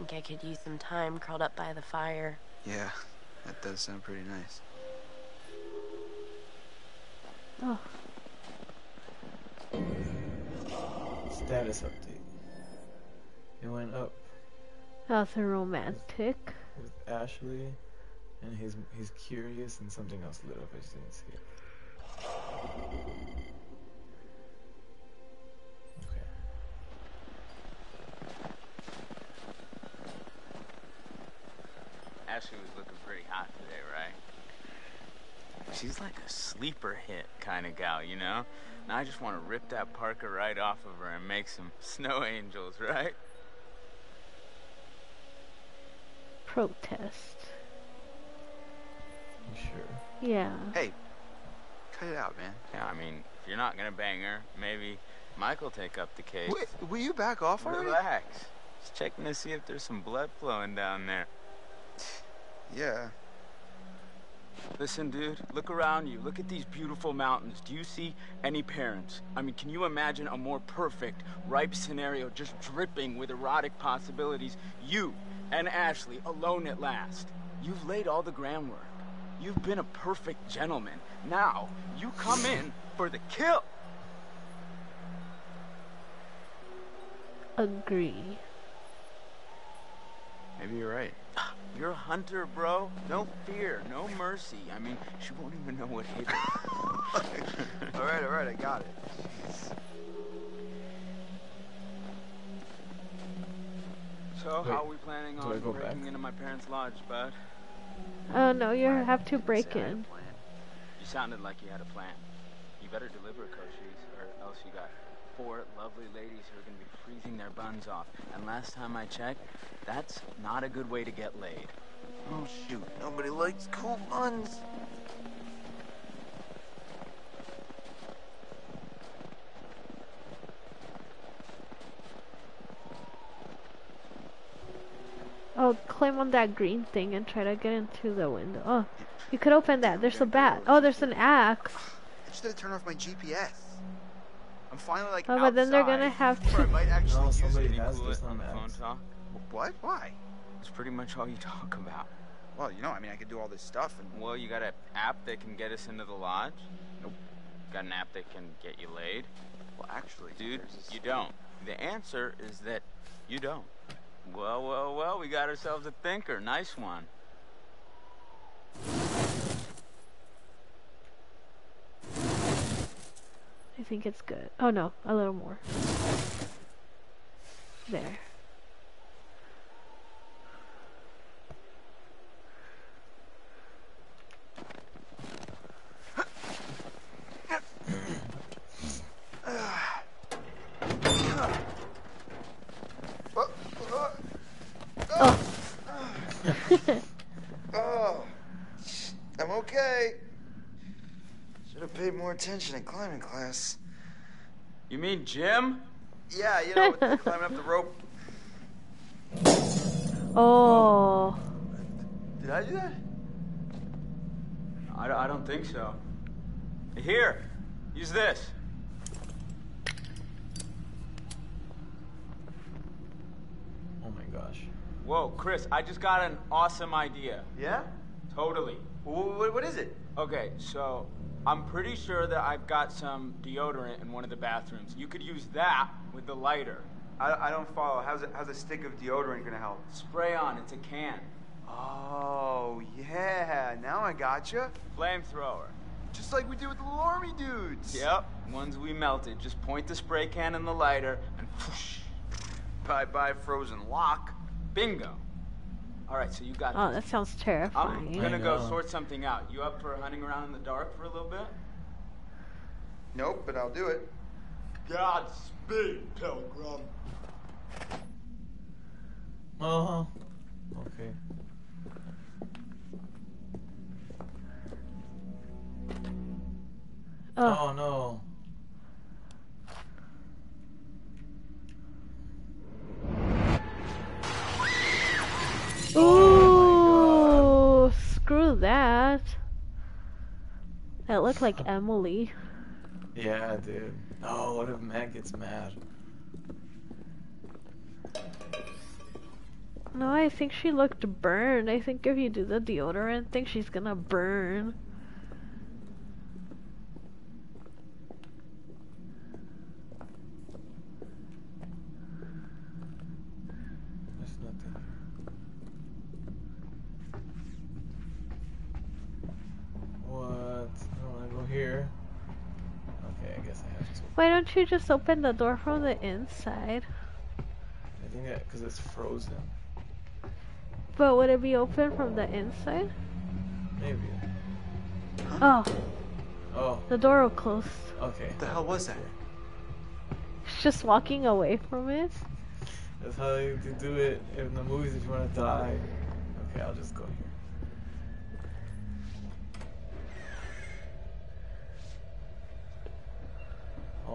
think I could use some time curled up by the fire. Yeah, that does sound pretty nice. Oh. Status update. It went up. That's a romantic. With, with Ashley, and he's he's curious, and something else lit up. I just didn't see it. Ashley was looking pretty hot today, right? She's like a sleeper hit kind of gal, you know? And I just want to rip that Parker right off of her and make some snow angels, right? Protest. You sure? Yeah. Hey, cut it out, man. Yeah, I mean, if you're not gonna bang her, maybe Michael take up the case. Wait, will you back off already? Relax. Just checking to see if there's some blood flowing down there. Yeah. Listen, dude, look around you. Look at these beautiful mountains. Do you see any parents? I mean, can you imagine a more perfect, ripe scenario just dripping with erotic possibilities? You and Ashley, alone at last. You've laid all the groundwork. You've been a perfect gentleman. Now, you come in for the kill. Agree. Maybe you're right. You're a hunter, bro. No fear, no mercy. I mean, she won't even know what hit her. all right, all right, I got it. Jeez. So, Wait, how are we planning on breaking back? into my parents' lodge, bud? Oh, no, you have to break in. You sounded like you had a plan. You better deliver, Koshis, or else you got four lovely ladies who are going to be freezing their buns off. And last time I checked, that's not a good way to get laid. Oh, shoot. Nobody likes cool buns. Oh, climb on that green thing and try to get into the window. Oh, you could open that. There's a bat. Oh, there's an axe. I just had to turn off my G P S. I'm finally like oh, but then they're gonna have to. I might actually no, somebody use it. Has this on the phone talk. What? Why? It's pretty much all you talk about. Well, you know, I mean, I could do all this stuff. And well, you got an app that can get us into the lodge. Nope. Got an app that can get you laid. Well, actually, dude, you don't. The answer is that you don't. Well, well, well, we got ourselves a thinker. Nice one. I think it's good. Oh no, a little more. There. Oh. Oh, I'm okay. Should have paid more attention in climbing class. You mean Jim? Yeah, you know, climbing up the rope. Oh. Did I do that? I, I don't think so. Here, use this. Oh my gosh. Whoa, Chris, I just got an awesome idea. Yeah? Totally. What, what is it? Okay, so I'm pretty sure that I've got some deodorant in one of the bathrooms. You could use that with the lighter. I, I don't follow. How's a, how's a stick of deodorant gonna help? Spray on. It's a can. Oh, yeah. Now I gotcha. Flamethrower. Just like we did with the little army dudes. Yep. Ones we melted. Just point the spray can in the lighter and whoosh. Bye-bye frozen lock. Bingo. All right, so you got Oh, this. That sounds terrifying. I'm gonna go sort something out. You up for hunting around in the dark for a little bit? Nope, but I'll do it. Godspeed, Pilgrim. Uh-huh. Okay. Oh, oh no. Ooh, oh screw that. That looked like Emily. Yeah, dude. Oh, what if Matt gets mad? No, I think she looked burned. I think if you do the deodorant thing, she's gonna burn. Here. Okay, I guess I have to. Why don't you just open the door from the inside? I think that because it's frozen. But would it be open from the inside? Maybe. Oh. Oh. The door will close. Okay. What the hell was that? It's just walking away from it. That's how you can do it in the movies if you want to die. Okay, I'll just go here.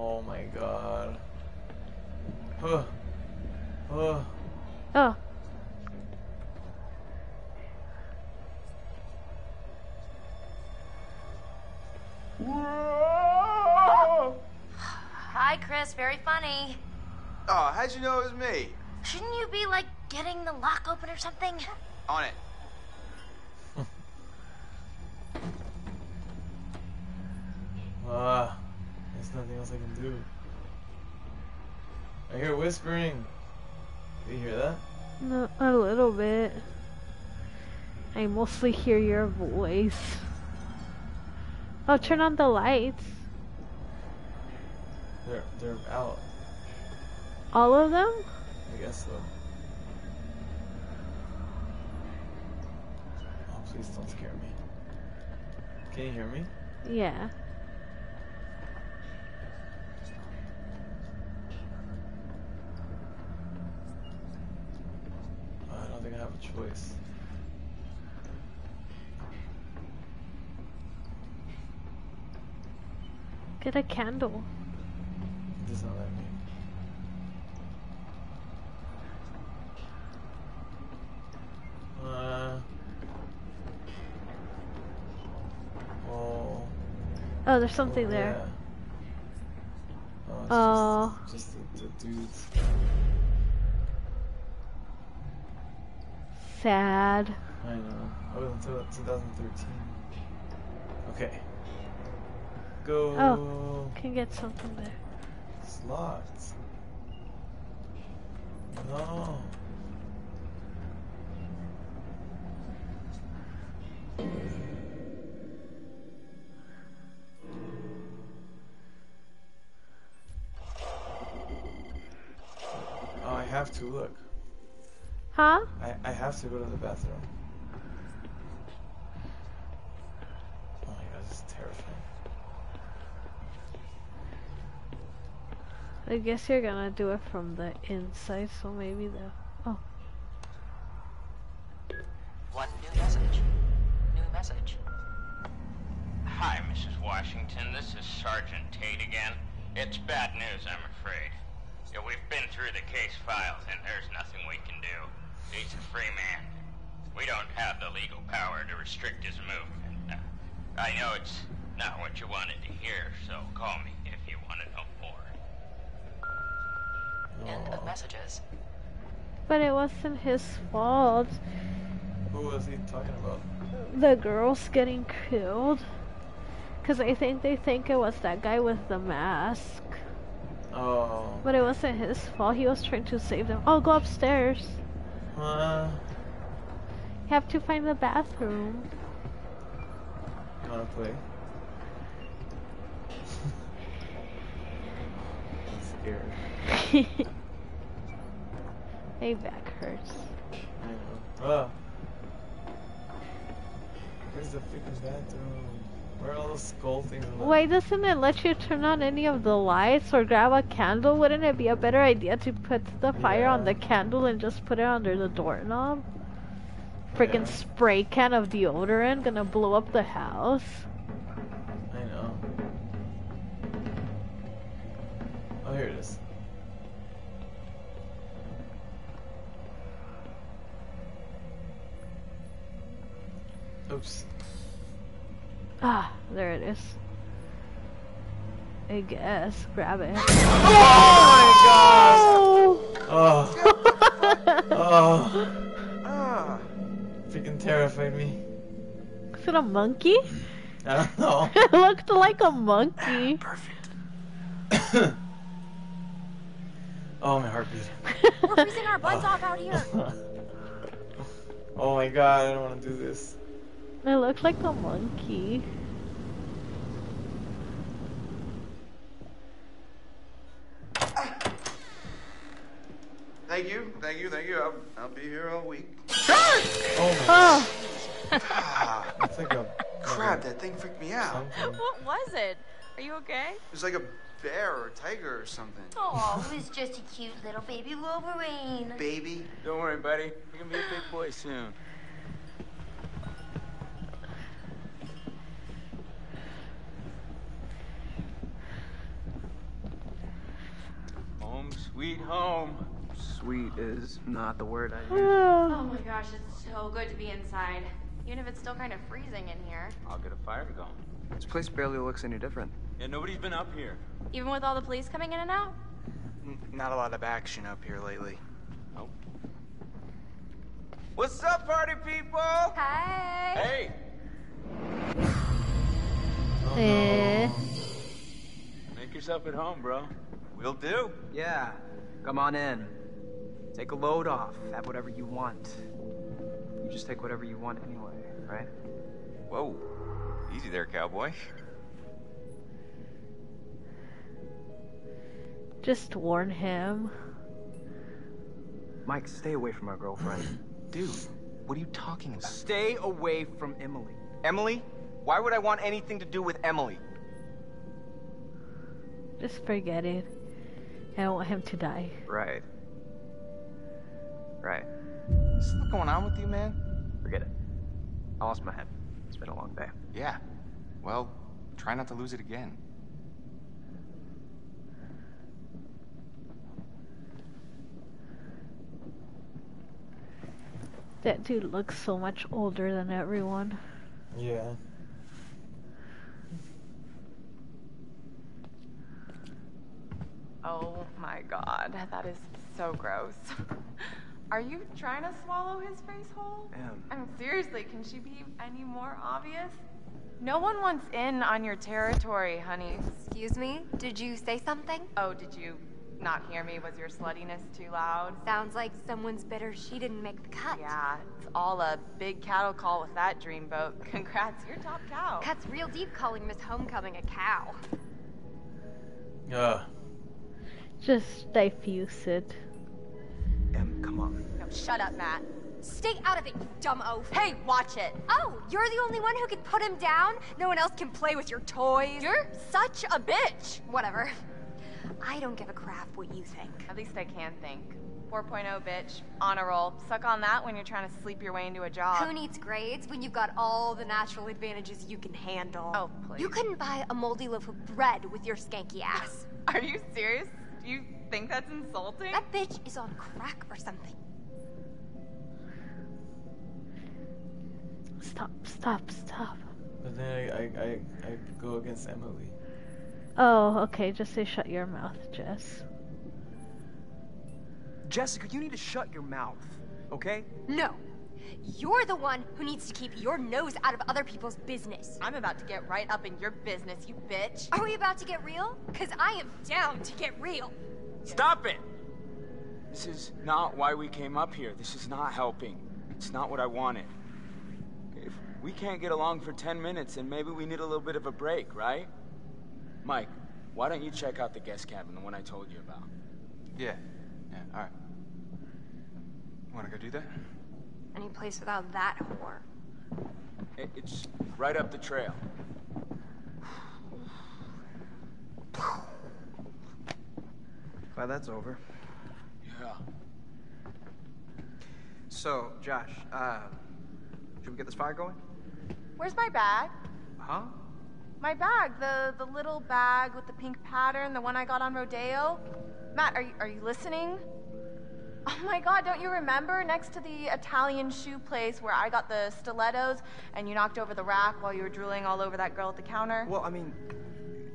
Oh my god. Huh. Huh. Oh. Whoa! Hi, Chris. Very funny. Oh, how'd you know it was me? Shouldn't you be, like, getting the lock open or something? On it. Ah, uh, there's nothing else I can do. I hear whispering. Do you hear that? No, a little bit. I mostly hear your voice. Oh, turn on the lights. They're they're out. All of them? I guess so. Oh, please don't scare me. Can you hear me? Yeah. Choice. Get a candle. It does not let me. Uh. Oh. Oh, there's something oh, there. Yeah. Oh. It's oh. Just, just the, the dudes. Sad. I know. I was until twenty thirteen. Okay. Go. Oh, can get something there. It's locked. No. Oh, I have to look. Huh? I, I have to go to the bathroom. Oh my god, this is terrifying. I guess you're gonna do it from the inside, so maybe the... Oh. What new message? New message. Hi, Missus Washington. This is Sergeant Tate again. It's bad news, I'm afraid. Yeah, we've been through the case files, and there's nothing we can do. He's a free man. We don't have the legal power to restrict his movement. Uh, I know it's not what you wanted to hear, so call me if you want to know more. End of messages. But it wasn't his fault. Who was he talking about? The girls getting killed. Because I think they think it was that guy with the mask. Oh. But it wasn't his fault. He was trying to save them. Oh, go upstairs. Uh, you have to find the bathroom. You wanna play? I'm scared. My back hurts. I know. Uh, where's the freaking bathroom? Where are all those skull things? Why doesn't it let you turn on any of the lights or grab a candle? Wouldn't it be a better idea to put the fire yeah. on the candle and just put it under the doorknob? Freaking yeah. spray can of deodorant gonna blow up the house. I know. Oh, here it is. Oops. Ah, there it is. I guess. Grab it. Oh my gosh! Oh. Oh. Ah. Freaking terrified me. Is it a monkey? I don't know. It looked like a monkey. Perfect. Oh, my heartbeat. We're freezing our butts oh. off out here. Oh my god, I don't want to do this. It looks like a monkey. Thank you, thank you, thank you. I'll, I'll be here all week. Oh, oh. Ah, that's like a crap. That thing freaked me out. Something. What was it? Are you okay? It was like a bear or a tiger or something. Oh, it was just a cute little baby Wolverine. Baby, don't worry, buddy. You're gonna be a big boy soon. Sweet home. Sweet is not the word I use. Oh my gosh, it's so good to be inside. Even if it's still kind of freezing in here. I'll get a fire going. This place barely looks any different. Yeah, nobody's been up here. Even with all the police coming in and out? N not a lot of action up here lately. Nope. What's up, party people? Hi. Hey. Oh, no. Make yourself at home, bro. Will do. Yeah. Come on in. Take a load off. Have whatever you want. You just take whatever you want anyway, right? Whoa. Easy there, cowboy. Just warn him. Mike, stay away from our girlfriend. Dude, what are you talking about? Stay away from Emily. Emily? Why would I want anything to do with Emily? Just forget it. I don't want him to die. Right. Right. What's going on with you, man? Forget it. I lost my head. It's been a long day. Yeah. Well, try not to lose it again. That dude looks so much older than everyone. Yeah. Oh my god, that is so gross. Are you trying to swallow his face whole? Damn. I mean, seriously, can she be any more obvious? No one wants in on your territory, honey. Excuse me? Did you say something? Oh, did you not hear me? Was your sluttiness too loud? Sounds like someone's bitter she didn't make the cut. Yeah, it's all a big cattle call with that dreamboat. Congrats, you're top cow. Cuts real deep calling Miss Homecoming a cow. Ugh. Just diffuse it. Em, come on. No, shut up, Matt. Stay out of it, you dumb oaf. Hey, watch it. Oh, you're the only one who can put him down? No one else can play with your toys? You're such a bitch. Whatever. I don't give a crap what you think. At least I can think. four point oh, bitch. Honor roll. Suck on that when you're trying to sleep your way into a job. Who needs grades when you've got all the natural advantages you can handle? Oh, please. You couldn't buy a moldy loaf of bread with your skanky ass. Are you serious? You think that's insulting? That bitch is on crack or something. Stop, stop, stop. But then I, I, I, I go against Emily. Oh, okay, just say shut your mouth, Jess. Jessica, you need to shut your mouth, okay? No. You're the one who needs to keep your nose out of other people's business. I'm about to get right up in your business, you bitch. Are we about to get real? Because I am down to get real. Stop it! This is not why we came up here. This is not helping. It's not what I wanted. If we can't get along for ten minutes, then maybe we need a little bit of a break, right? Mike, why don't you check out the guest cabin, the one I told you about? Yeah. Yeah, all right. Want to go do that? Any place without that whore. It, it's right up the trail. Well, that's over. Yeah. So, Josh, uh, should we get this fire going? Where's my bag? Huh? My bag, the the little bag with the pink pattern, the one I got on Rodeo. Matt, are you are you listening? Oh my god, don't you remember? Next to the Italian shoe place where I got the stilettos and you knocked over the rack while you were drooling all over that girl at the counter? Well, I mean,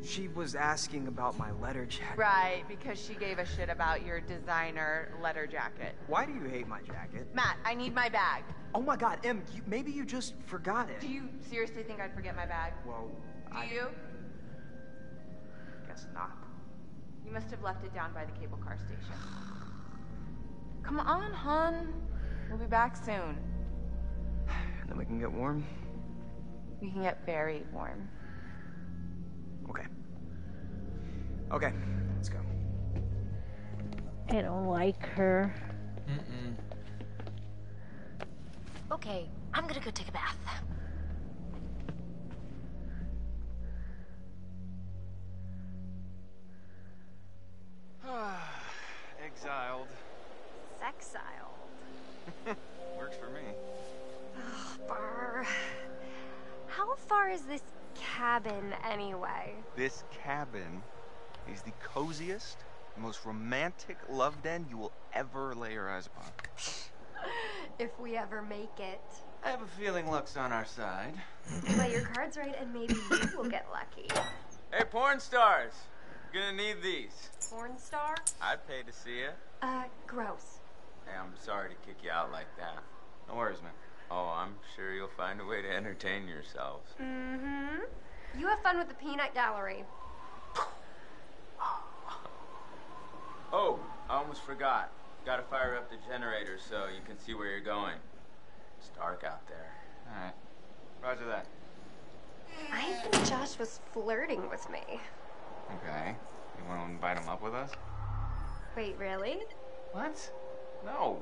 she was asking about my letter jacket. Right, because she gave a shit about your designer letter jacket. Why do you hate my jacket? Matt, I need my bag. Oh my god, Em, you, maybe you just forgot it. Do you seriously think I'd forget my bag? Well, do I... you? Guess not. You must have left it down by the cable car station. Come on, hon. We'll be back soon. And then we can get warm? We can get very warm. Okay. Okay, let's go. I don't like her. Mm-mm. Okay, I'm gonna go take a bath. Exiled. Exiled. Works for me. Oh, brr. How far is this cabin anyway? This cabin is the coziest The most romantic love den you will ever lay your eyes upon. If we ever make it. I have a feeling luck's on our side. Play your cards right and maybe you will get lucky. Hey, porn stars. You're gonna need these. Porn star? I'd pay to see you. Uh, gross. Hey, I'm sorry to kick you out like that. No worries, man. Oh, I'm sure you'll find a way to entertain yourselves. Mm-hmm. You have fun with the peanut gallery. Oh, I almost forgot. Gotta fire up the generator so you can see where you're going. It's dark out there. All right. Roger that. I think Josh was flirting with me. Okay. You want to invite him up with us? Wait, really? What? No.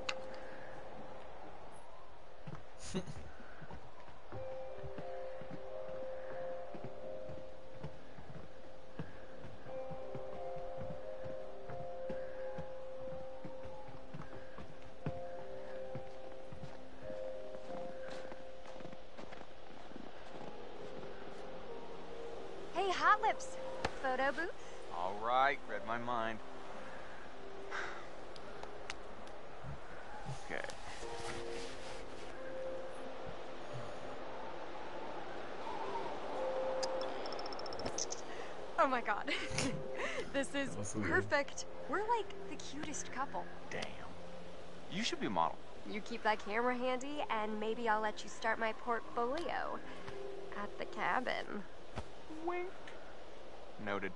Photo booth? All right, read my mind. Okay. Oh my god. This is perfect. We're like the cutest couple. Damn. You should be a model. You keep that camera handy and maybe I'll let you start my portfolio at the cabin. Wink. Noted.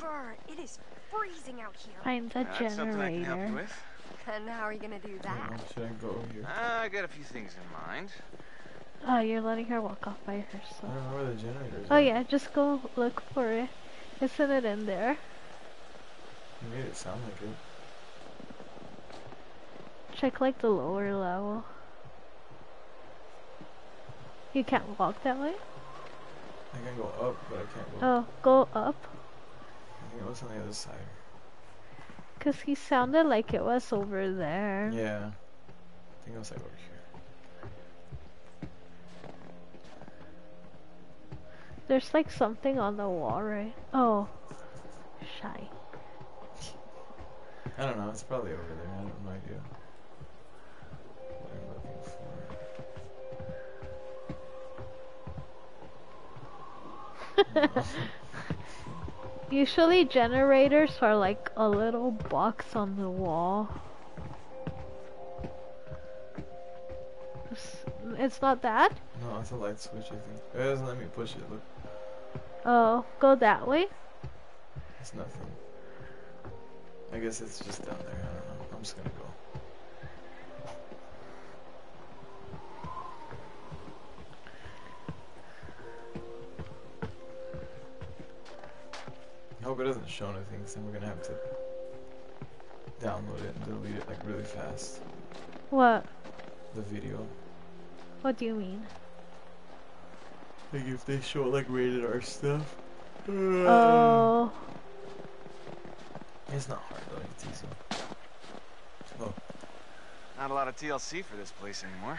Burr, it is freezing out here. I'm the now, generator. Something I can help you with. And how are you gonna do that? Yeah, I, go here. Uh, I got a few things in mind. Oh, you're letting her walk off by herself. I don't know where the generator is. Oh at. Yeah, just go look for it. Isn't it in there? You made it sound like it. Check like the lower level. You can't walk that way? I can go up, but I can't go up. Oh, go up? I think it was on the other side. Cause he sounded like it was over there. Yeah. I think it was like over here. There's like something on the wall, right? Oh. Shy. I don't know, it's probably over there. I have no idea. Usually generators are like a little box on the wall. It's, it's not that? No, it's a light switch, I think. It doesn't let me push it, look. Oh, go that way? It's nothing. I guess it's just down there, I don't know. I'm just gonna go. I hope it doesn't show anything, so we're gonna have to download it and delete it like really fast. What? The video. What do you mean? Like if they show like rated R stuff. Oh. It's not hard though, it's easy. Oh. Not a lot of T L C for this place anymore.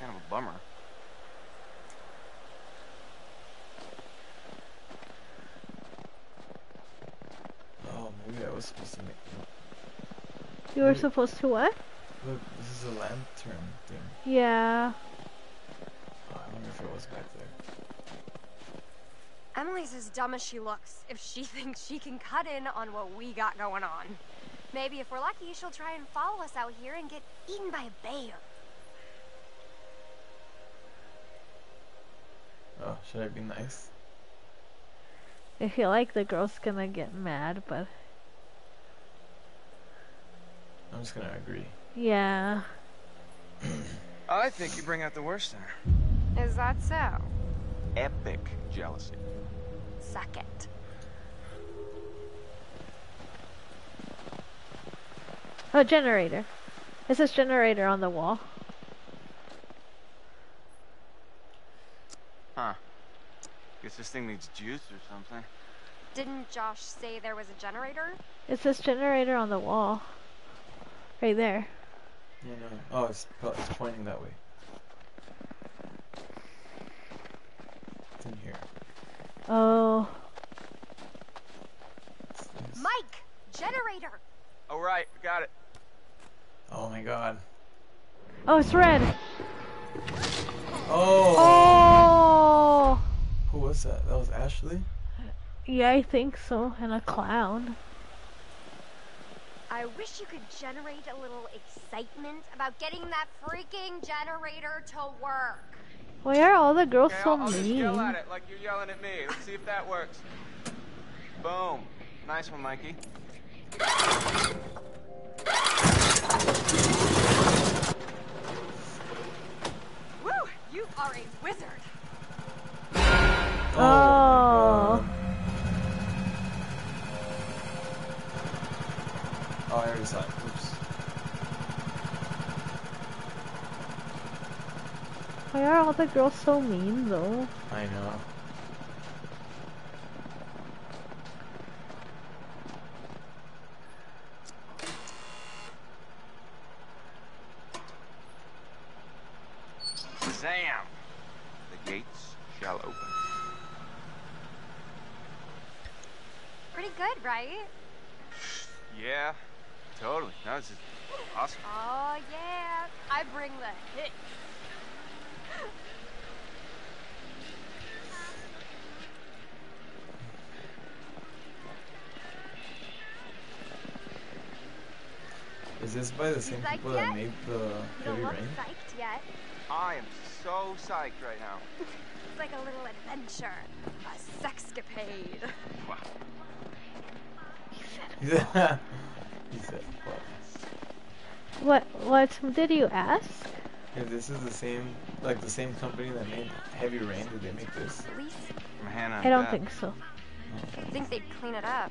Kind of a bummer. Maybe I was supposed to make it. You were Maybe. supposed to what? Look, this is a lantern thing. Yeah. Oh, I wonder if it was back there. Emily's as dumb as she looks if she thinks she can cut in on what we got going on. Maybe if we're lucky, she'll try and follow us out here and get eaten by a bear. Oh, should I be nice? I feel like the girl's gonna get mad, but... I'm just gonna agree. Yeah. I think you bring out the worst in her. Is that so? Epic jealousy. Suck it. Oh, generator. It says generator on the wall. Huh. Guess this thing needs juice or something. Didn't Josh say there was a generator? It says generator on the wall. Right there. Yeah, no. Oh, it's, it's pointing that way. nothing here. Oh. Mike, generator. Oh right, got it. Oh my god. Oh, it's red. Oh. Oh. Who was that? That was Ashley? Yeah, I think so. And a clown. I wish you could generate a little excitement about getting that freaking generator to work. Why are all the girls okay, so I'll, I'll mean? Just yell at it like you're yelling at me. Let's see if that works. Boom. Nice one, Mikey. Woo! You are a wizard. Oh. Oh. Oh, I already saw it. Oops. Why are all the girls so mean, though? I know. Zam! The gates shall open. Pretty good, right? Yeah. Totally. No, this is awesome. Oh yeah, I bring the hit. Is this by the same He's people that made the heavy rain? Psyched yet. I am so psyched right now. It's like a little adventure, a sexcapade. Wow. He said, he said, what? What, what did you ask? If this is the same, like the same company that made Heavy Rain, did they make this? Hannah, I don't Beth. think so. I think they'd clean it up.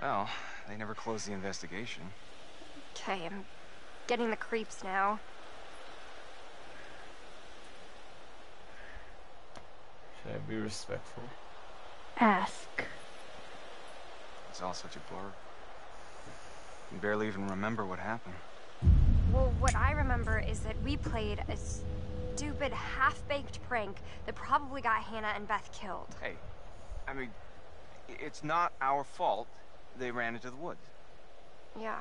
Well, they never closed the investigation. Okay, I'm getting the creeps now. Should I be respectful? Ask. It's all such a blur. I can barely even remember what happened. Well, what I remember is that we played a stupid, half-baked prank that probably got Hannah and Beth killed. Hey, I mean, it's not our fault they ran into the woods. Yeah.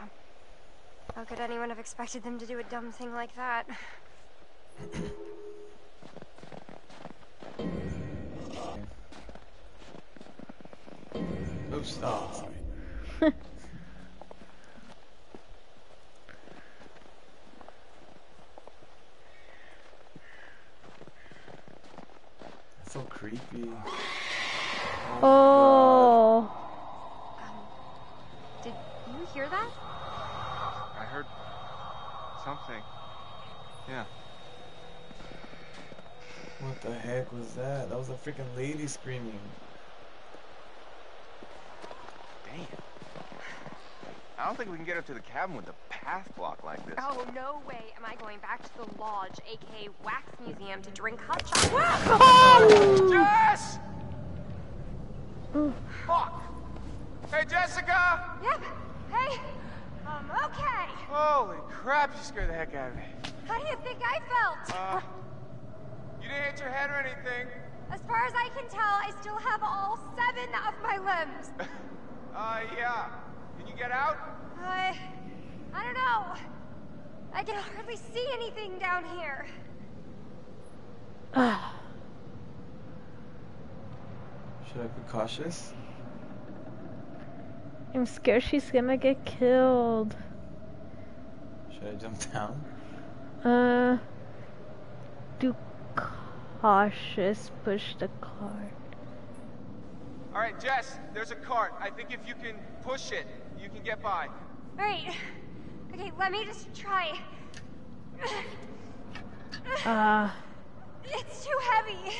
How could anyone have expected them to do a dumb thing like that? Oops, oh, sorry. That's so creepy. Oh. Oh. Um, did you hear that? I heard something. Yeah. What the heck was that? That was a freaking lady screaming. Damn. I don't think we can get up to the cabin with a path block like this. Oh, no way am I going back to the lodge, aka Wax Museum, to drink hot chocolate. Oh! Jess! Fuck! Hey, Jessica! Yep. Hey. Um, okay. Holy crap, you scared the heck out of me. How do you think I felt? Uh, you didn't hit your head or anything. As far as I can tell, I still have all seven of my limbs. Uh, yeah. Can you get out? I... I don't know. I can hardly see anything down here. Should I be cautious? I'm scared she's gonna get killed. Should I jump down? Uh... Do cautious, push the cart. All right, Jess, there's a cart. I think if you can push it, you can get by. All right. Okay, let me just try. Uh. It's too heavy.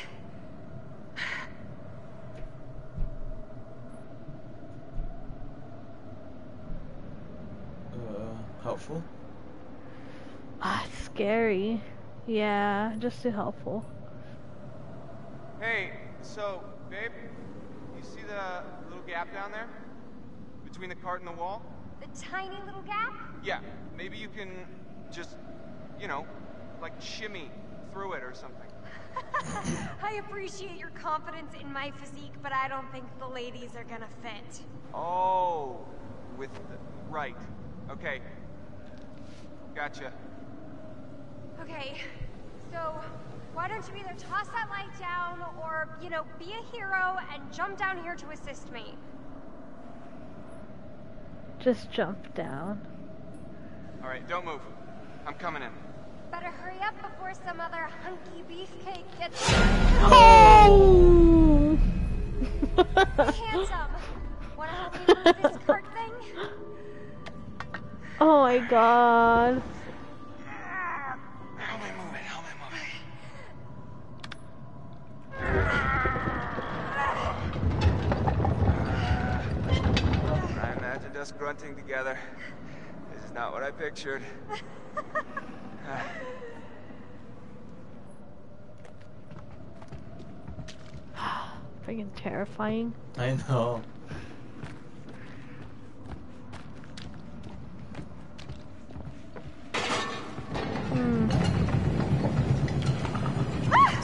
Uh, helpful? Ah, it's scary. Yeah, just too helpful. Hey, so, babe? See the little gap down there? Between the cart and the wall? The tiny little gap? Yeah. Maybe you can just, you know, like shimmy through it or something. I appreciate your confidence in my physique, but I don't think the ladies are gonna fit. Oh, with the... right. Okay. Gotcha. Okay, so why don't you either toss that light down or, you know, be a hero and jump down here to assist me. Just jump down. Alright, don't move. I'm coming in. Better hurry up before some other hunky beefcake gets... Oh! Handsome. Wanna help me move this cart thing? Oh my god. Help me move it, help me move it. I imagined us grunting together. This is not what I pictured. uh. Freaking terrifying. I know.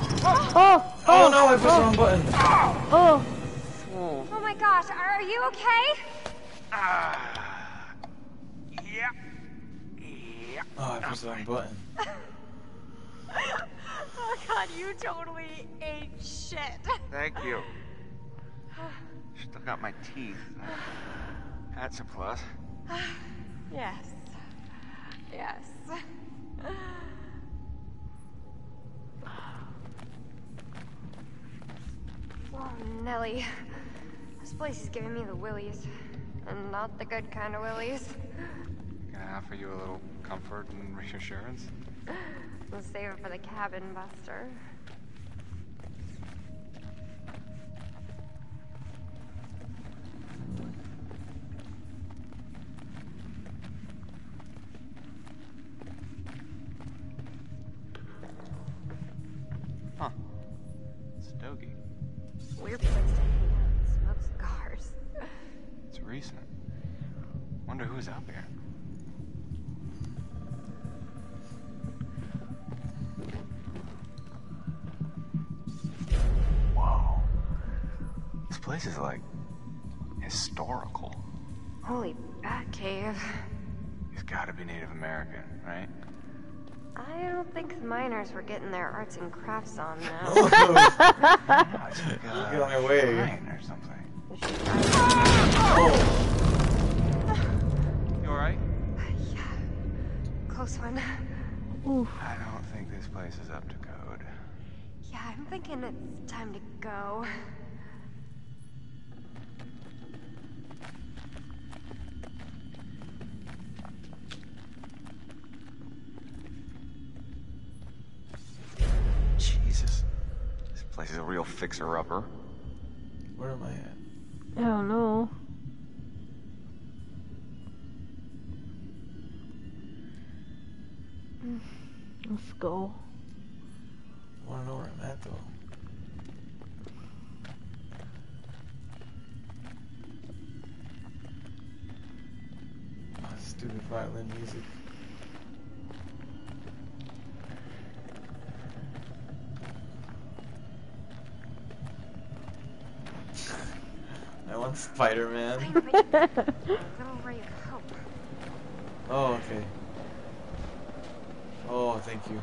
Oh, oh, oh no, I pushed oh. the wrong button. Oh. oh. Oh my gosh, are you okay? Uh, yeah. Yeah. Oh, I pushed the wrong button. Oh god, you totally ate shit. Thank you. Still got my teeth. That's a plus. Yes. Yes. Oh, Nelly. This place is giving me the willies. And not the good kind of willies. Can I offer you a little comfort and reassurance? We'll save it for the cabin, Buster. Huh. It's a doggy. Weird place to hang out and smoke cigars. It's recent. Wonder who's out there. Whoa. This place is like historical. Holy Batcave. He's gotta be Native American, right? I don't think the miners were getting their arts and crafts on now. Oh, it's because uh, get on their way. Or something. Oh. You alright? Yeah. Close one. Oof. I don't think this place is up to code. Yeah, I'm thinking it's time to go. This is a real fixer-upper. Where am I at? I don't know. Let's go. I wanna know where I'm at, though. Oh, stupid violin music. Spider-Man. Oh, okay. Oh, thank you.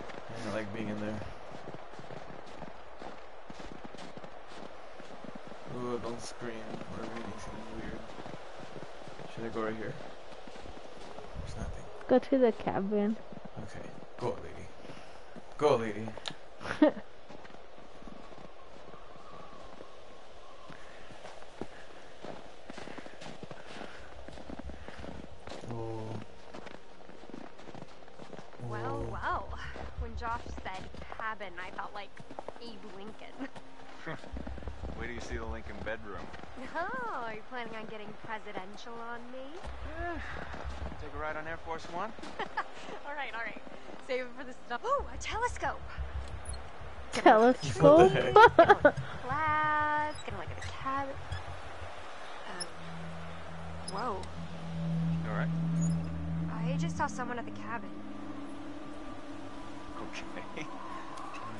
I didn't like being in there. Ooh, don't scream or reading something weird. Should I go right here? There's nothing. Go to the cabin. Okay. Go, lady. Go, lady. On me? Yeah. Take a ride on Air Force One? all right, all right. Save it for the stuff. Oh, a telescope. Telescope? What the heck? Glass. Gonna look at the cabin. Um, whoa. All right. I just saw someone at the cabin. Okay. Let me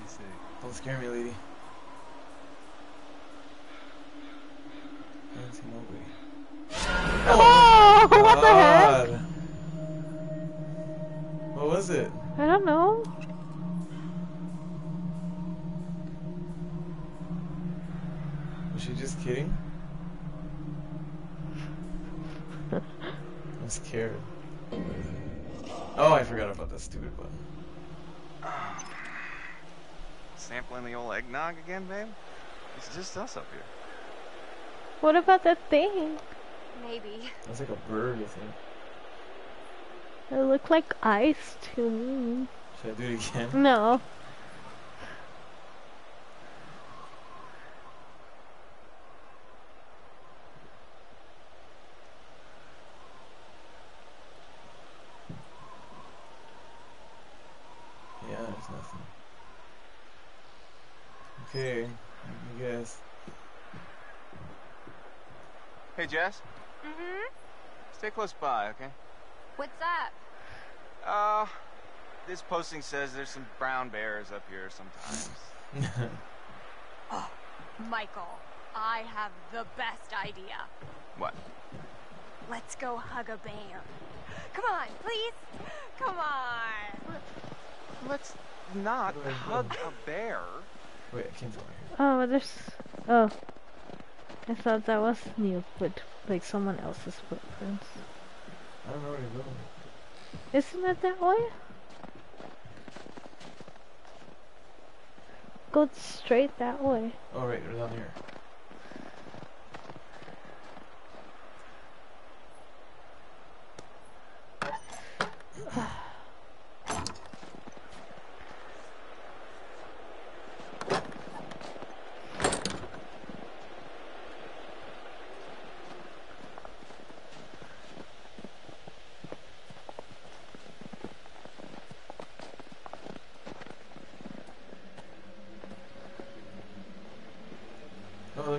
see. Don't scare me, lady. I don't see nobody. Oh, oh what God. The heck? What was it? I don't know. Was she just kidding? I'm scared. Oh, I forgot about that stupid button. Uh, sampling the old eggnog again, babe? It's just us up here. What about that thing? Maybe. That's like a bird, I think. It looked like ice to me. Should I do it again? No. Yeah, there's nothing. Okay, I guess. Hey, Jess? Mm-hmm? Stay close by, okay? What's up? Uh, this posting says there's some brown bears up here sometimes. Oh, Michael, I have the best idea. What? Let's go hug a bear. Come on, please. Come on. Let's not hug a bear. Wait, I came from here. Oh, there's... Oh. I thought that was new, but like someone else's footprints. I don't know where you're going. Isn't it that way? Go straight that way. Oh, right, they're down here.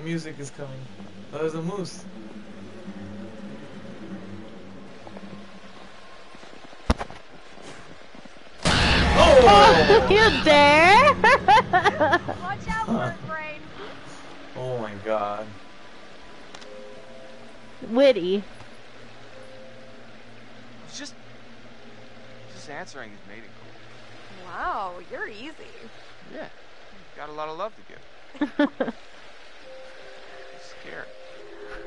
Music is coming. Oh, there's a moose. Oh! Oh you there? Watch out, bird brain. Oh my God. Witty. Just, just answering his mating call. Wow, you're easy. Yeah, got a lot of love to give.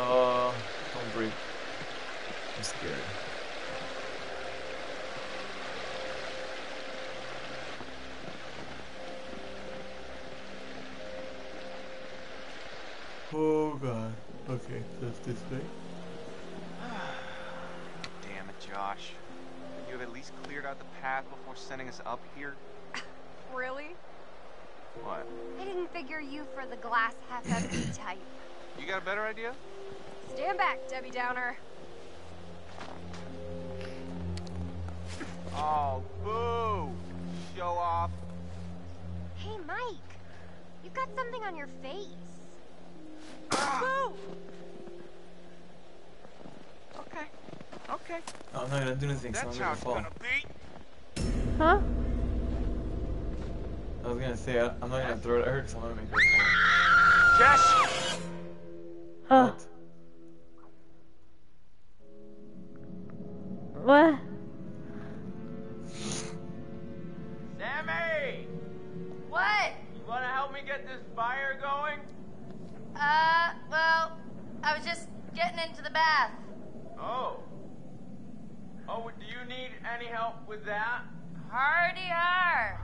don't breathe. I'm scared. Oh God. Okay, that's this way. Damn it, Josh. You have at least cleared out the path before sending us up here. Really? What? I didn't figure you for the glass half empty type. You got a better idea? Stand back, Debbie Downer. Oh, boo! Show off. Hey, Mike. You've got something on your face. Boo! Okay. Okay. Oh, I'm not gonna do anything, so I'm gonna fall. That's how it's gonna be. Huh? I was gonna say, I, I'm not gonna throw it at her because I'm gonna make her fall. Jess! Oh. What? What? Sammy! What? You wanna help me get this fire going? Uh, well, I was just getting into the bath. Oh. Oh, do you need any help with that? Hardy har.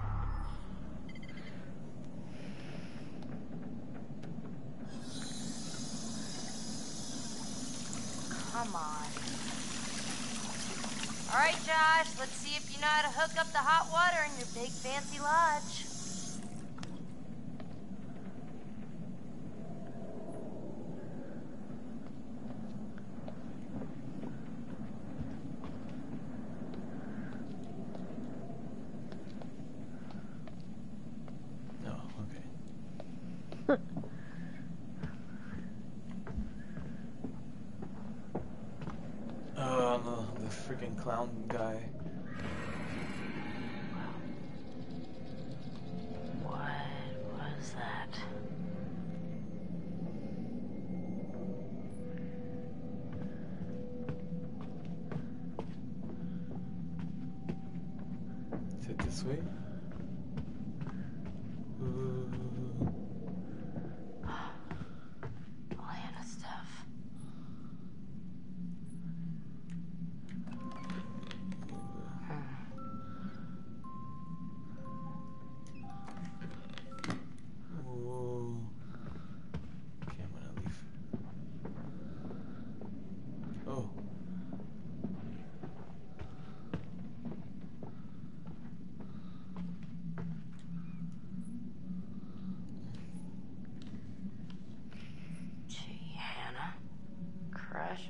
Come on. All right, Josh, let's see if you know how to hook up the hot water in your big fancy lodge. freaking clown guy. What was that? Is it this way?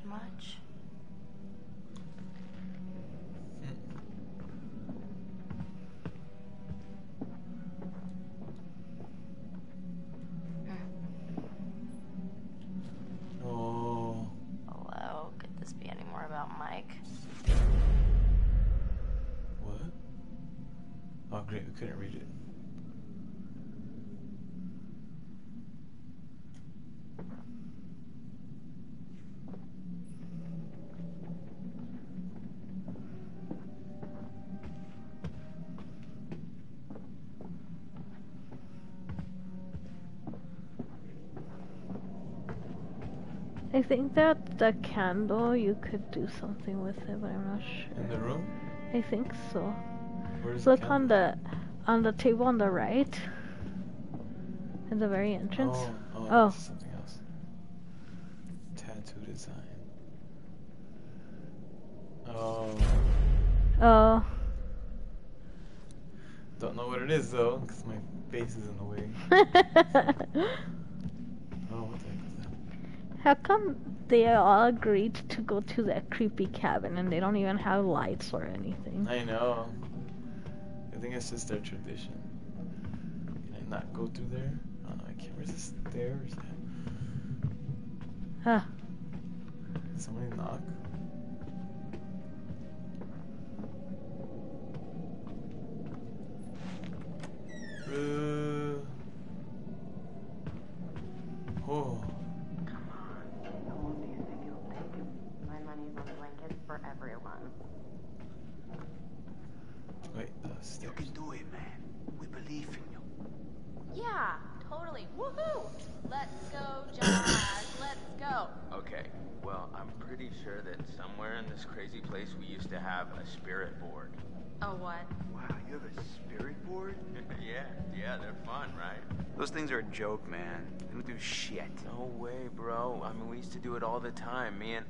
Much. Oh. Hello. Could this be any more about Mike? What? Oh, great. We couldn't read it. I think that the candle, you could do something with it, but I'm not sure. In the room? I think so. Where's the candle? Look on the on the table on the right. At the very entrance. Oh, oh, oh. That's something else. Tattoo design. Oh. Oh. Don't know what it is though, because my face is in the way. How come they all agreed to go to that creepy cabin and they don't even have lights or anything? I know. I think it's just their tradition. Can I not go through there? I don't know, I can't resist there. Where's that? Huh. Did somebody knock? Uh, oh. Everyone. Wait, that's... You can do it, man. We believe in you. Yeah, totally. Woohoo! Let's go, Josh. Let's go. Okay, well, I'm pretty sure that somewhere in this crazy place we used to have a spirit board. Oh, what? Wow, you have a spirit board? yeah, yeah, they're fun, right? Those things are a joke, man. They don't do shit. No way, bro. I mean, we used to do it all the time, me and...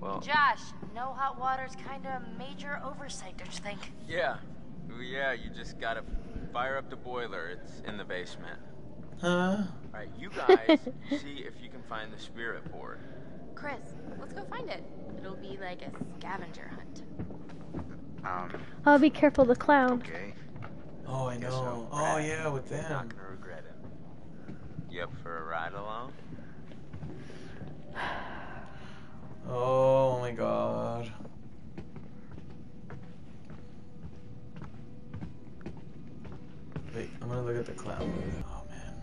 Well, Josh, no hot water's kind of a major oversight, don't you think? Yeah. Yeah, you just gotta fire up the boiler. It's in the basement. Huh? Alright, you guys, see if you can find the spirit board. Chris, let's go find it. It'll be like a scavenger hunt. Um... Oh, be careful, the clown. Okay. Oh, I know. So. Oh, yeah, with them. You're not gonna regret it. You up for a ride along? Oh my god. Wait, I'm gonna look at the clown. Oh man.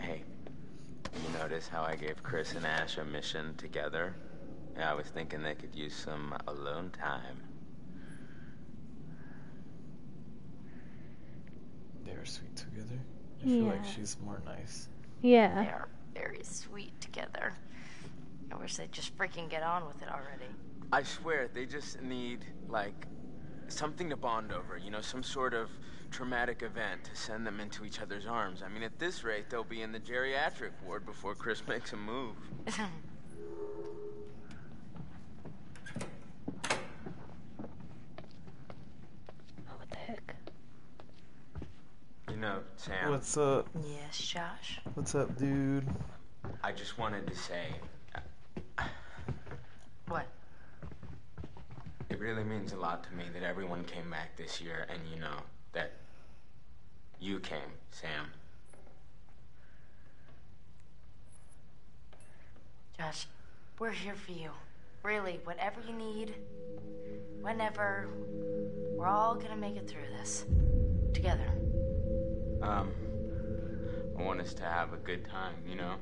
Hey, you notice how I gave Chris and Ash a mission together? Yeah, I was thinking they could use some alone time. They were sweet together. I feel yeah. like she's more nice. Yeah. They are very sweet together. I wish they'd just freaking get on with it already. I swear, they just need, like, something to bond over. You know, some sort of traumatic event to send them into each other's arms. I mean, at this rate, they'll be in the geriatric ward before Chris makes a move. No, Sam. What's up? Yes, Josh. What's up, dude? I just wanted to say... What? really means a lot to me that everyone came back this year, and you know that you came, Sam. Josh, we're here for you. Really, whatever you need, whenever, we're all gonna make it through this. Together. Um, I want us to have a good time, you know?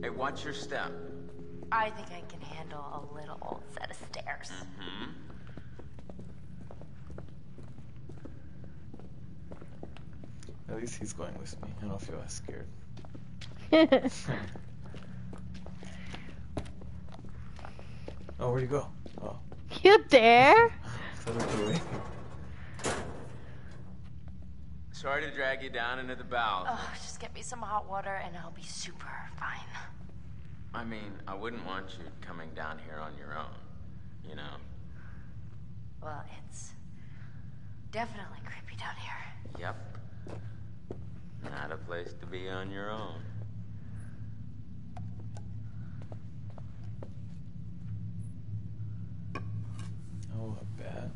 Hey, watch your step. I think I can handle a little set of stairs. Mm-hmm. At least he's going with me. I don't feel as scared. Oh, where'd you go? Oh. You there? Sorry to drag you down into the bowels. Oh, just get me some hot water and I'll be super fine. I mean, I wouldn't want you coming down here on your own, you know? Well, it's definitely creepy down here. Yep. Not a place to be on your own. Oh, I bet.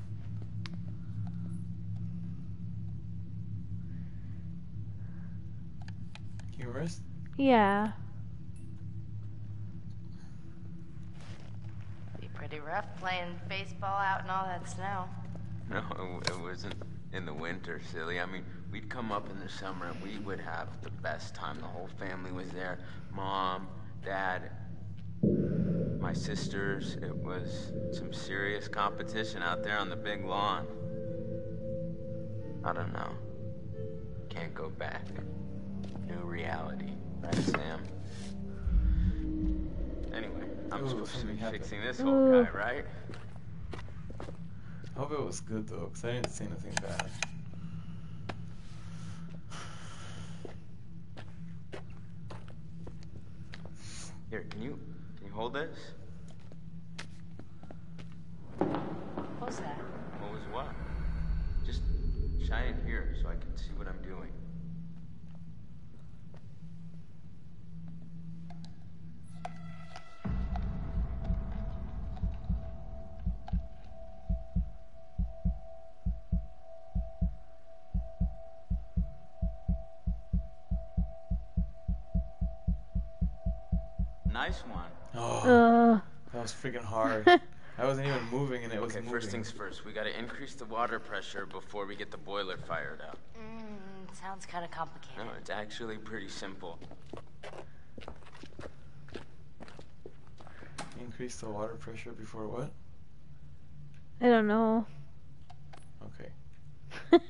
You rest? Yeah. It'd be pretty rough playing baseball out in all that snow. No, it, it wasn't in the winter, silly. I mean, we'd come up in the summer and we would have the best time. The whole family was there. Mom, Dad, my sisters. It was some serious competition out there on the big lawn. I don't know. Can't go back. New reality, right, Sam? Anyway, I'm Ooh, supposed to be happened. fixing this whole Ooh. guy, right? I hope it was good though, because I didn't see anything bad. Here, can you can you hold this? What was that? What was what? Just shine it here so I can see what I'm doing. Nice one. Oh, uh. That was freaking hard. I wasn't even moving, and it was okay, moving. First things first, we got to increase the water pressure before we get the boiler fired up. Mm, sounds kind of complicated. No, it's actually pretty simple. Increase the water pressure before what? I don't know. Okay.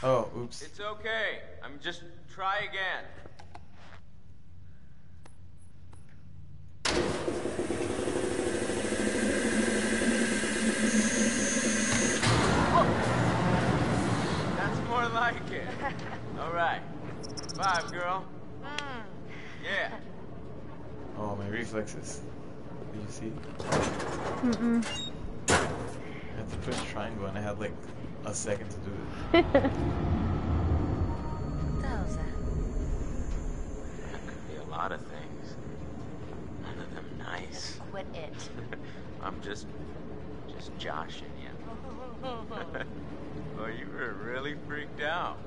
Oh, oops. It's okay. I'm just try again. Whoa. That's more like it. All right. Five, girl. Mm. Yeah. Oh, my reflexes. Did you see? Mm-mm. I had to push triangle, and I had like a second to do it. What the hell is that? That could be a lot of things. None of them nice. Quit it. I'm just, just joshing you. Well, you were really freaked out.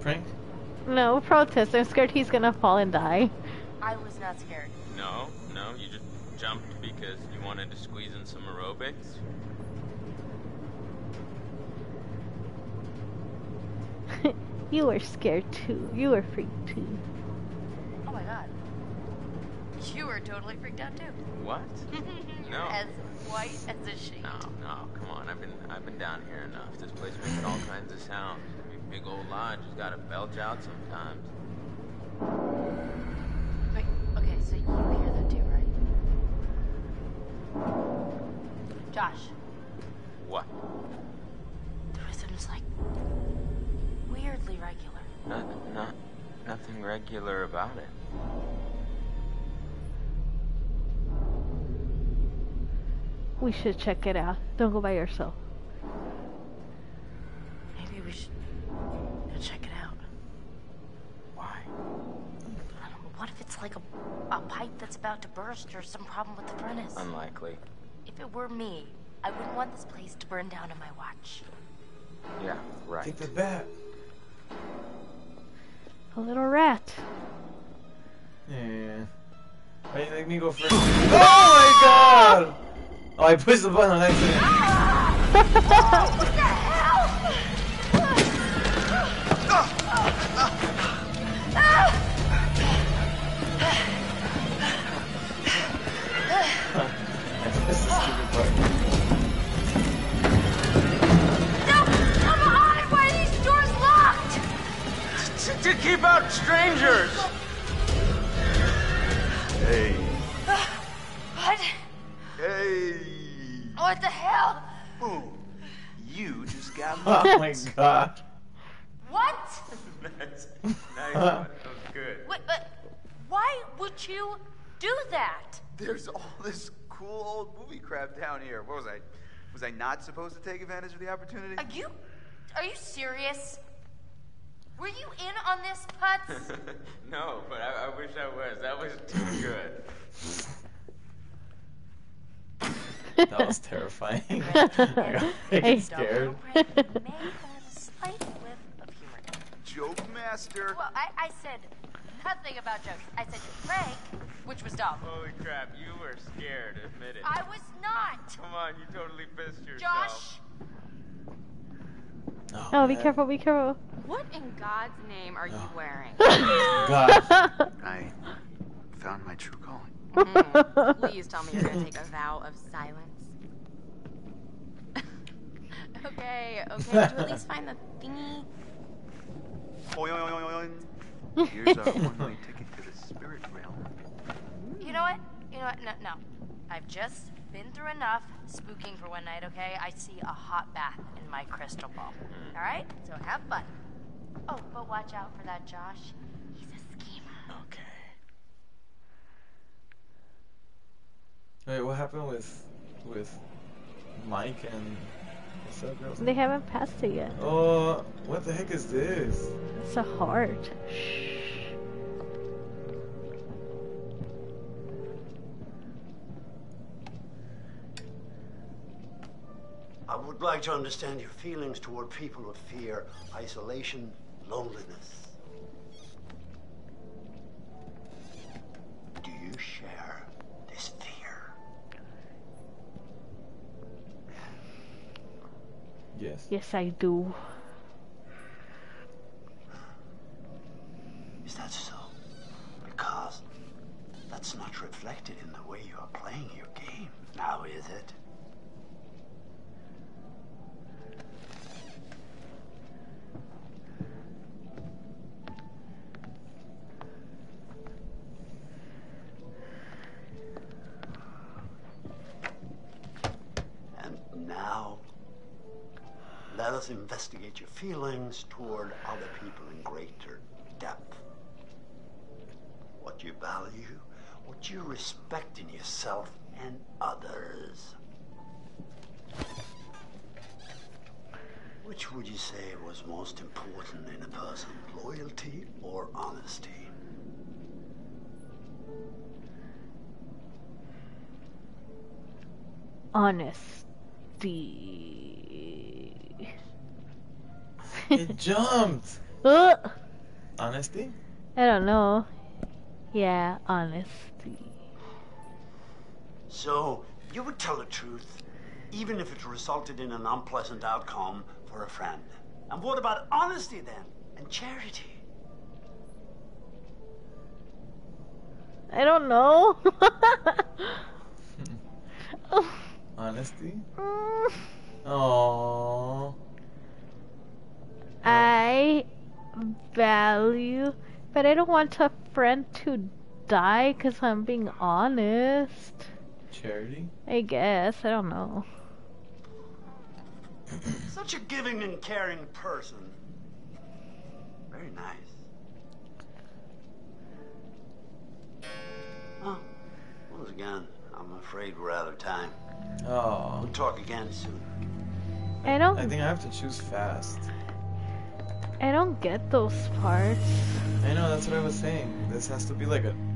Prank? No, protest. I'm scared he's gonna fall and die. I was not scared. No, no, you just jumped because you wanted to squeeze in some aerobics. You were scared too. You were freaked too. Oh my god. You were totally freaked out too. What? You're no. As white as a sheet. No, no, come on. I've been I've been down here enough. This place makes all kinds of sounds. I mean, big old lodge has gotta belch out sometimes. Wait, okay, so you hear that too, right? Josh. What? The rhythm is like weirdly regular. Not, not, nothing regular about it. We should check it out. Don't go by yourself. Maybe we should check it out. Why? I don't know. What if it's like a, a pipe that's about to burst or some problem with the furnace? Unlikely. If it were me, I wouldn't want this place to burn down on my watch. Yeah, right. Take the bat. A little rat. Yeah. Why didn't you make me go first? Oh my god! Oh, I pushed the button on accident. Oh, what the hell? I pushed the stupid button. To keep out strangers. Hey. What? Hey. What the hell? Boom. You just got locked. Oh my god. What? That's nice. That was good. Wait, but why would you do that? There's all this cool old movie crap down here. What was I? Was I not supposed to take advantage of the opportunity? Are you? Are you serious? Were you in on this, Putz? No, but I, I wish I was. That was too good. That was terrifying. I got scared. Joke master. Well, I, I said nothing about jokes. I said Frank, which was dumb. Holy crap, you were scared. Admit it. I was not. Come on, you totally pissed yourself. Josh. Oh, oh be careful, be careful. What in God's name are oh. you wearing? God. I found my true calling. Mm. Please tell me you're going to take a vow of silence. okay, okay. Did you at least find the thingy? Here's our one-way ticket to the spirit realm. You know what? You know what? No, no. I've just been through enough spooking for one night, okay? I see a hot bath in my crystal ball. All right? So have fun. Oh, but watch out for that, Josh. He's a schemer. Okay. Wait, what happened with with Mike and what's that girl's name? They haven't passed it yet. Oh, uh, what the heck is this? It's a heart. Shh. I would like to understand your feelings toward people with fear, isolation, loneliness. Do you share this fear? Yes. Yes, I do. Is that so? Because that's not reflected in the way you are playing your game now, is it? Let us investigate your feelings toward other people in greater depth. What you value, what you respect in yourself and others. Which would you say was most important in a person, loyalty or honesty? Honesty. It jumped. Uh, honesty? I don't know. Yeah, honesty. So you would tell the truth, even if it resulted in an unpleasant outcome for a friend. And what about honesty then, and charity? I don't know. Honesty? Mm. Aww. I value, but I don't want a friend to die because I'm being honest. Charity? I guess. I don't know. Such a giving and caring person. Very nice. Oh, once again, I'm afraid we're out of time. Oh. We'll talk again soon. I don't. I think I have to choose fast. I don't get those parts. I know, that's what I was saying. This has to be like a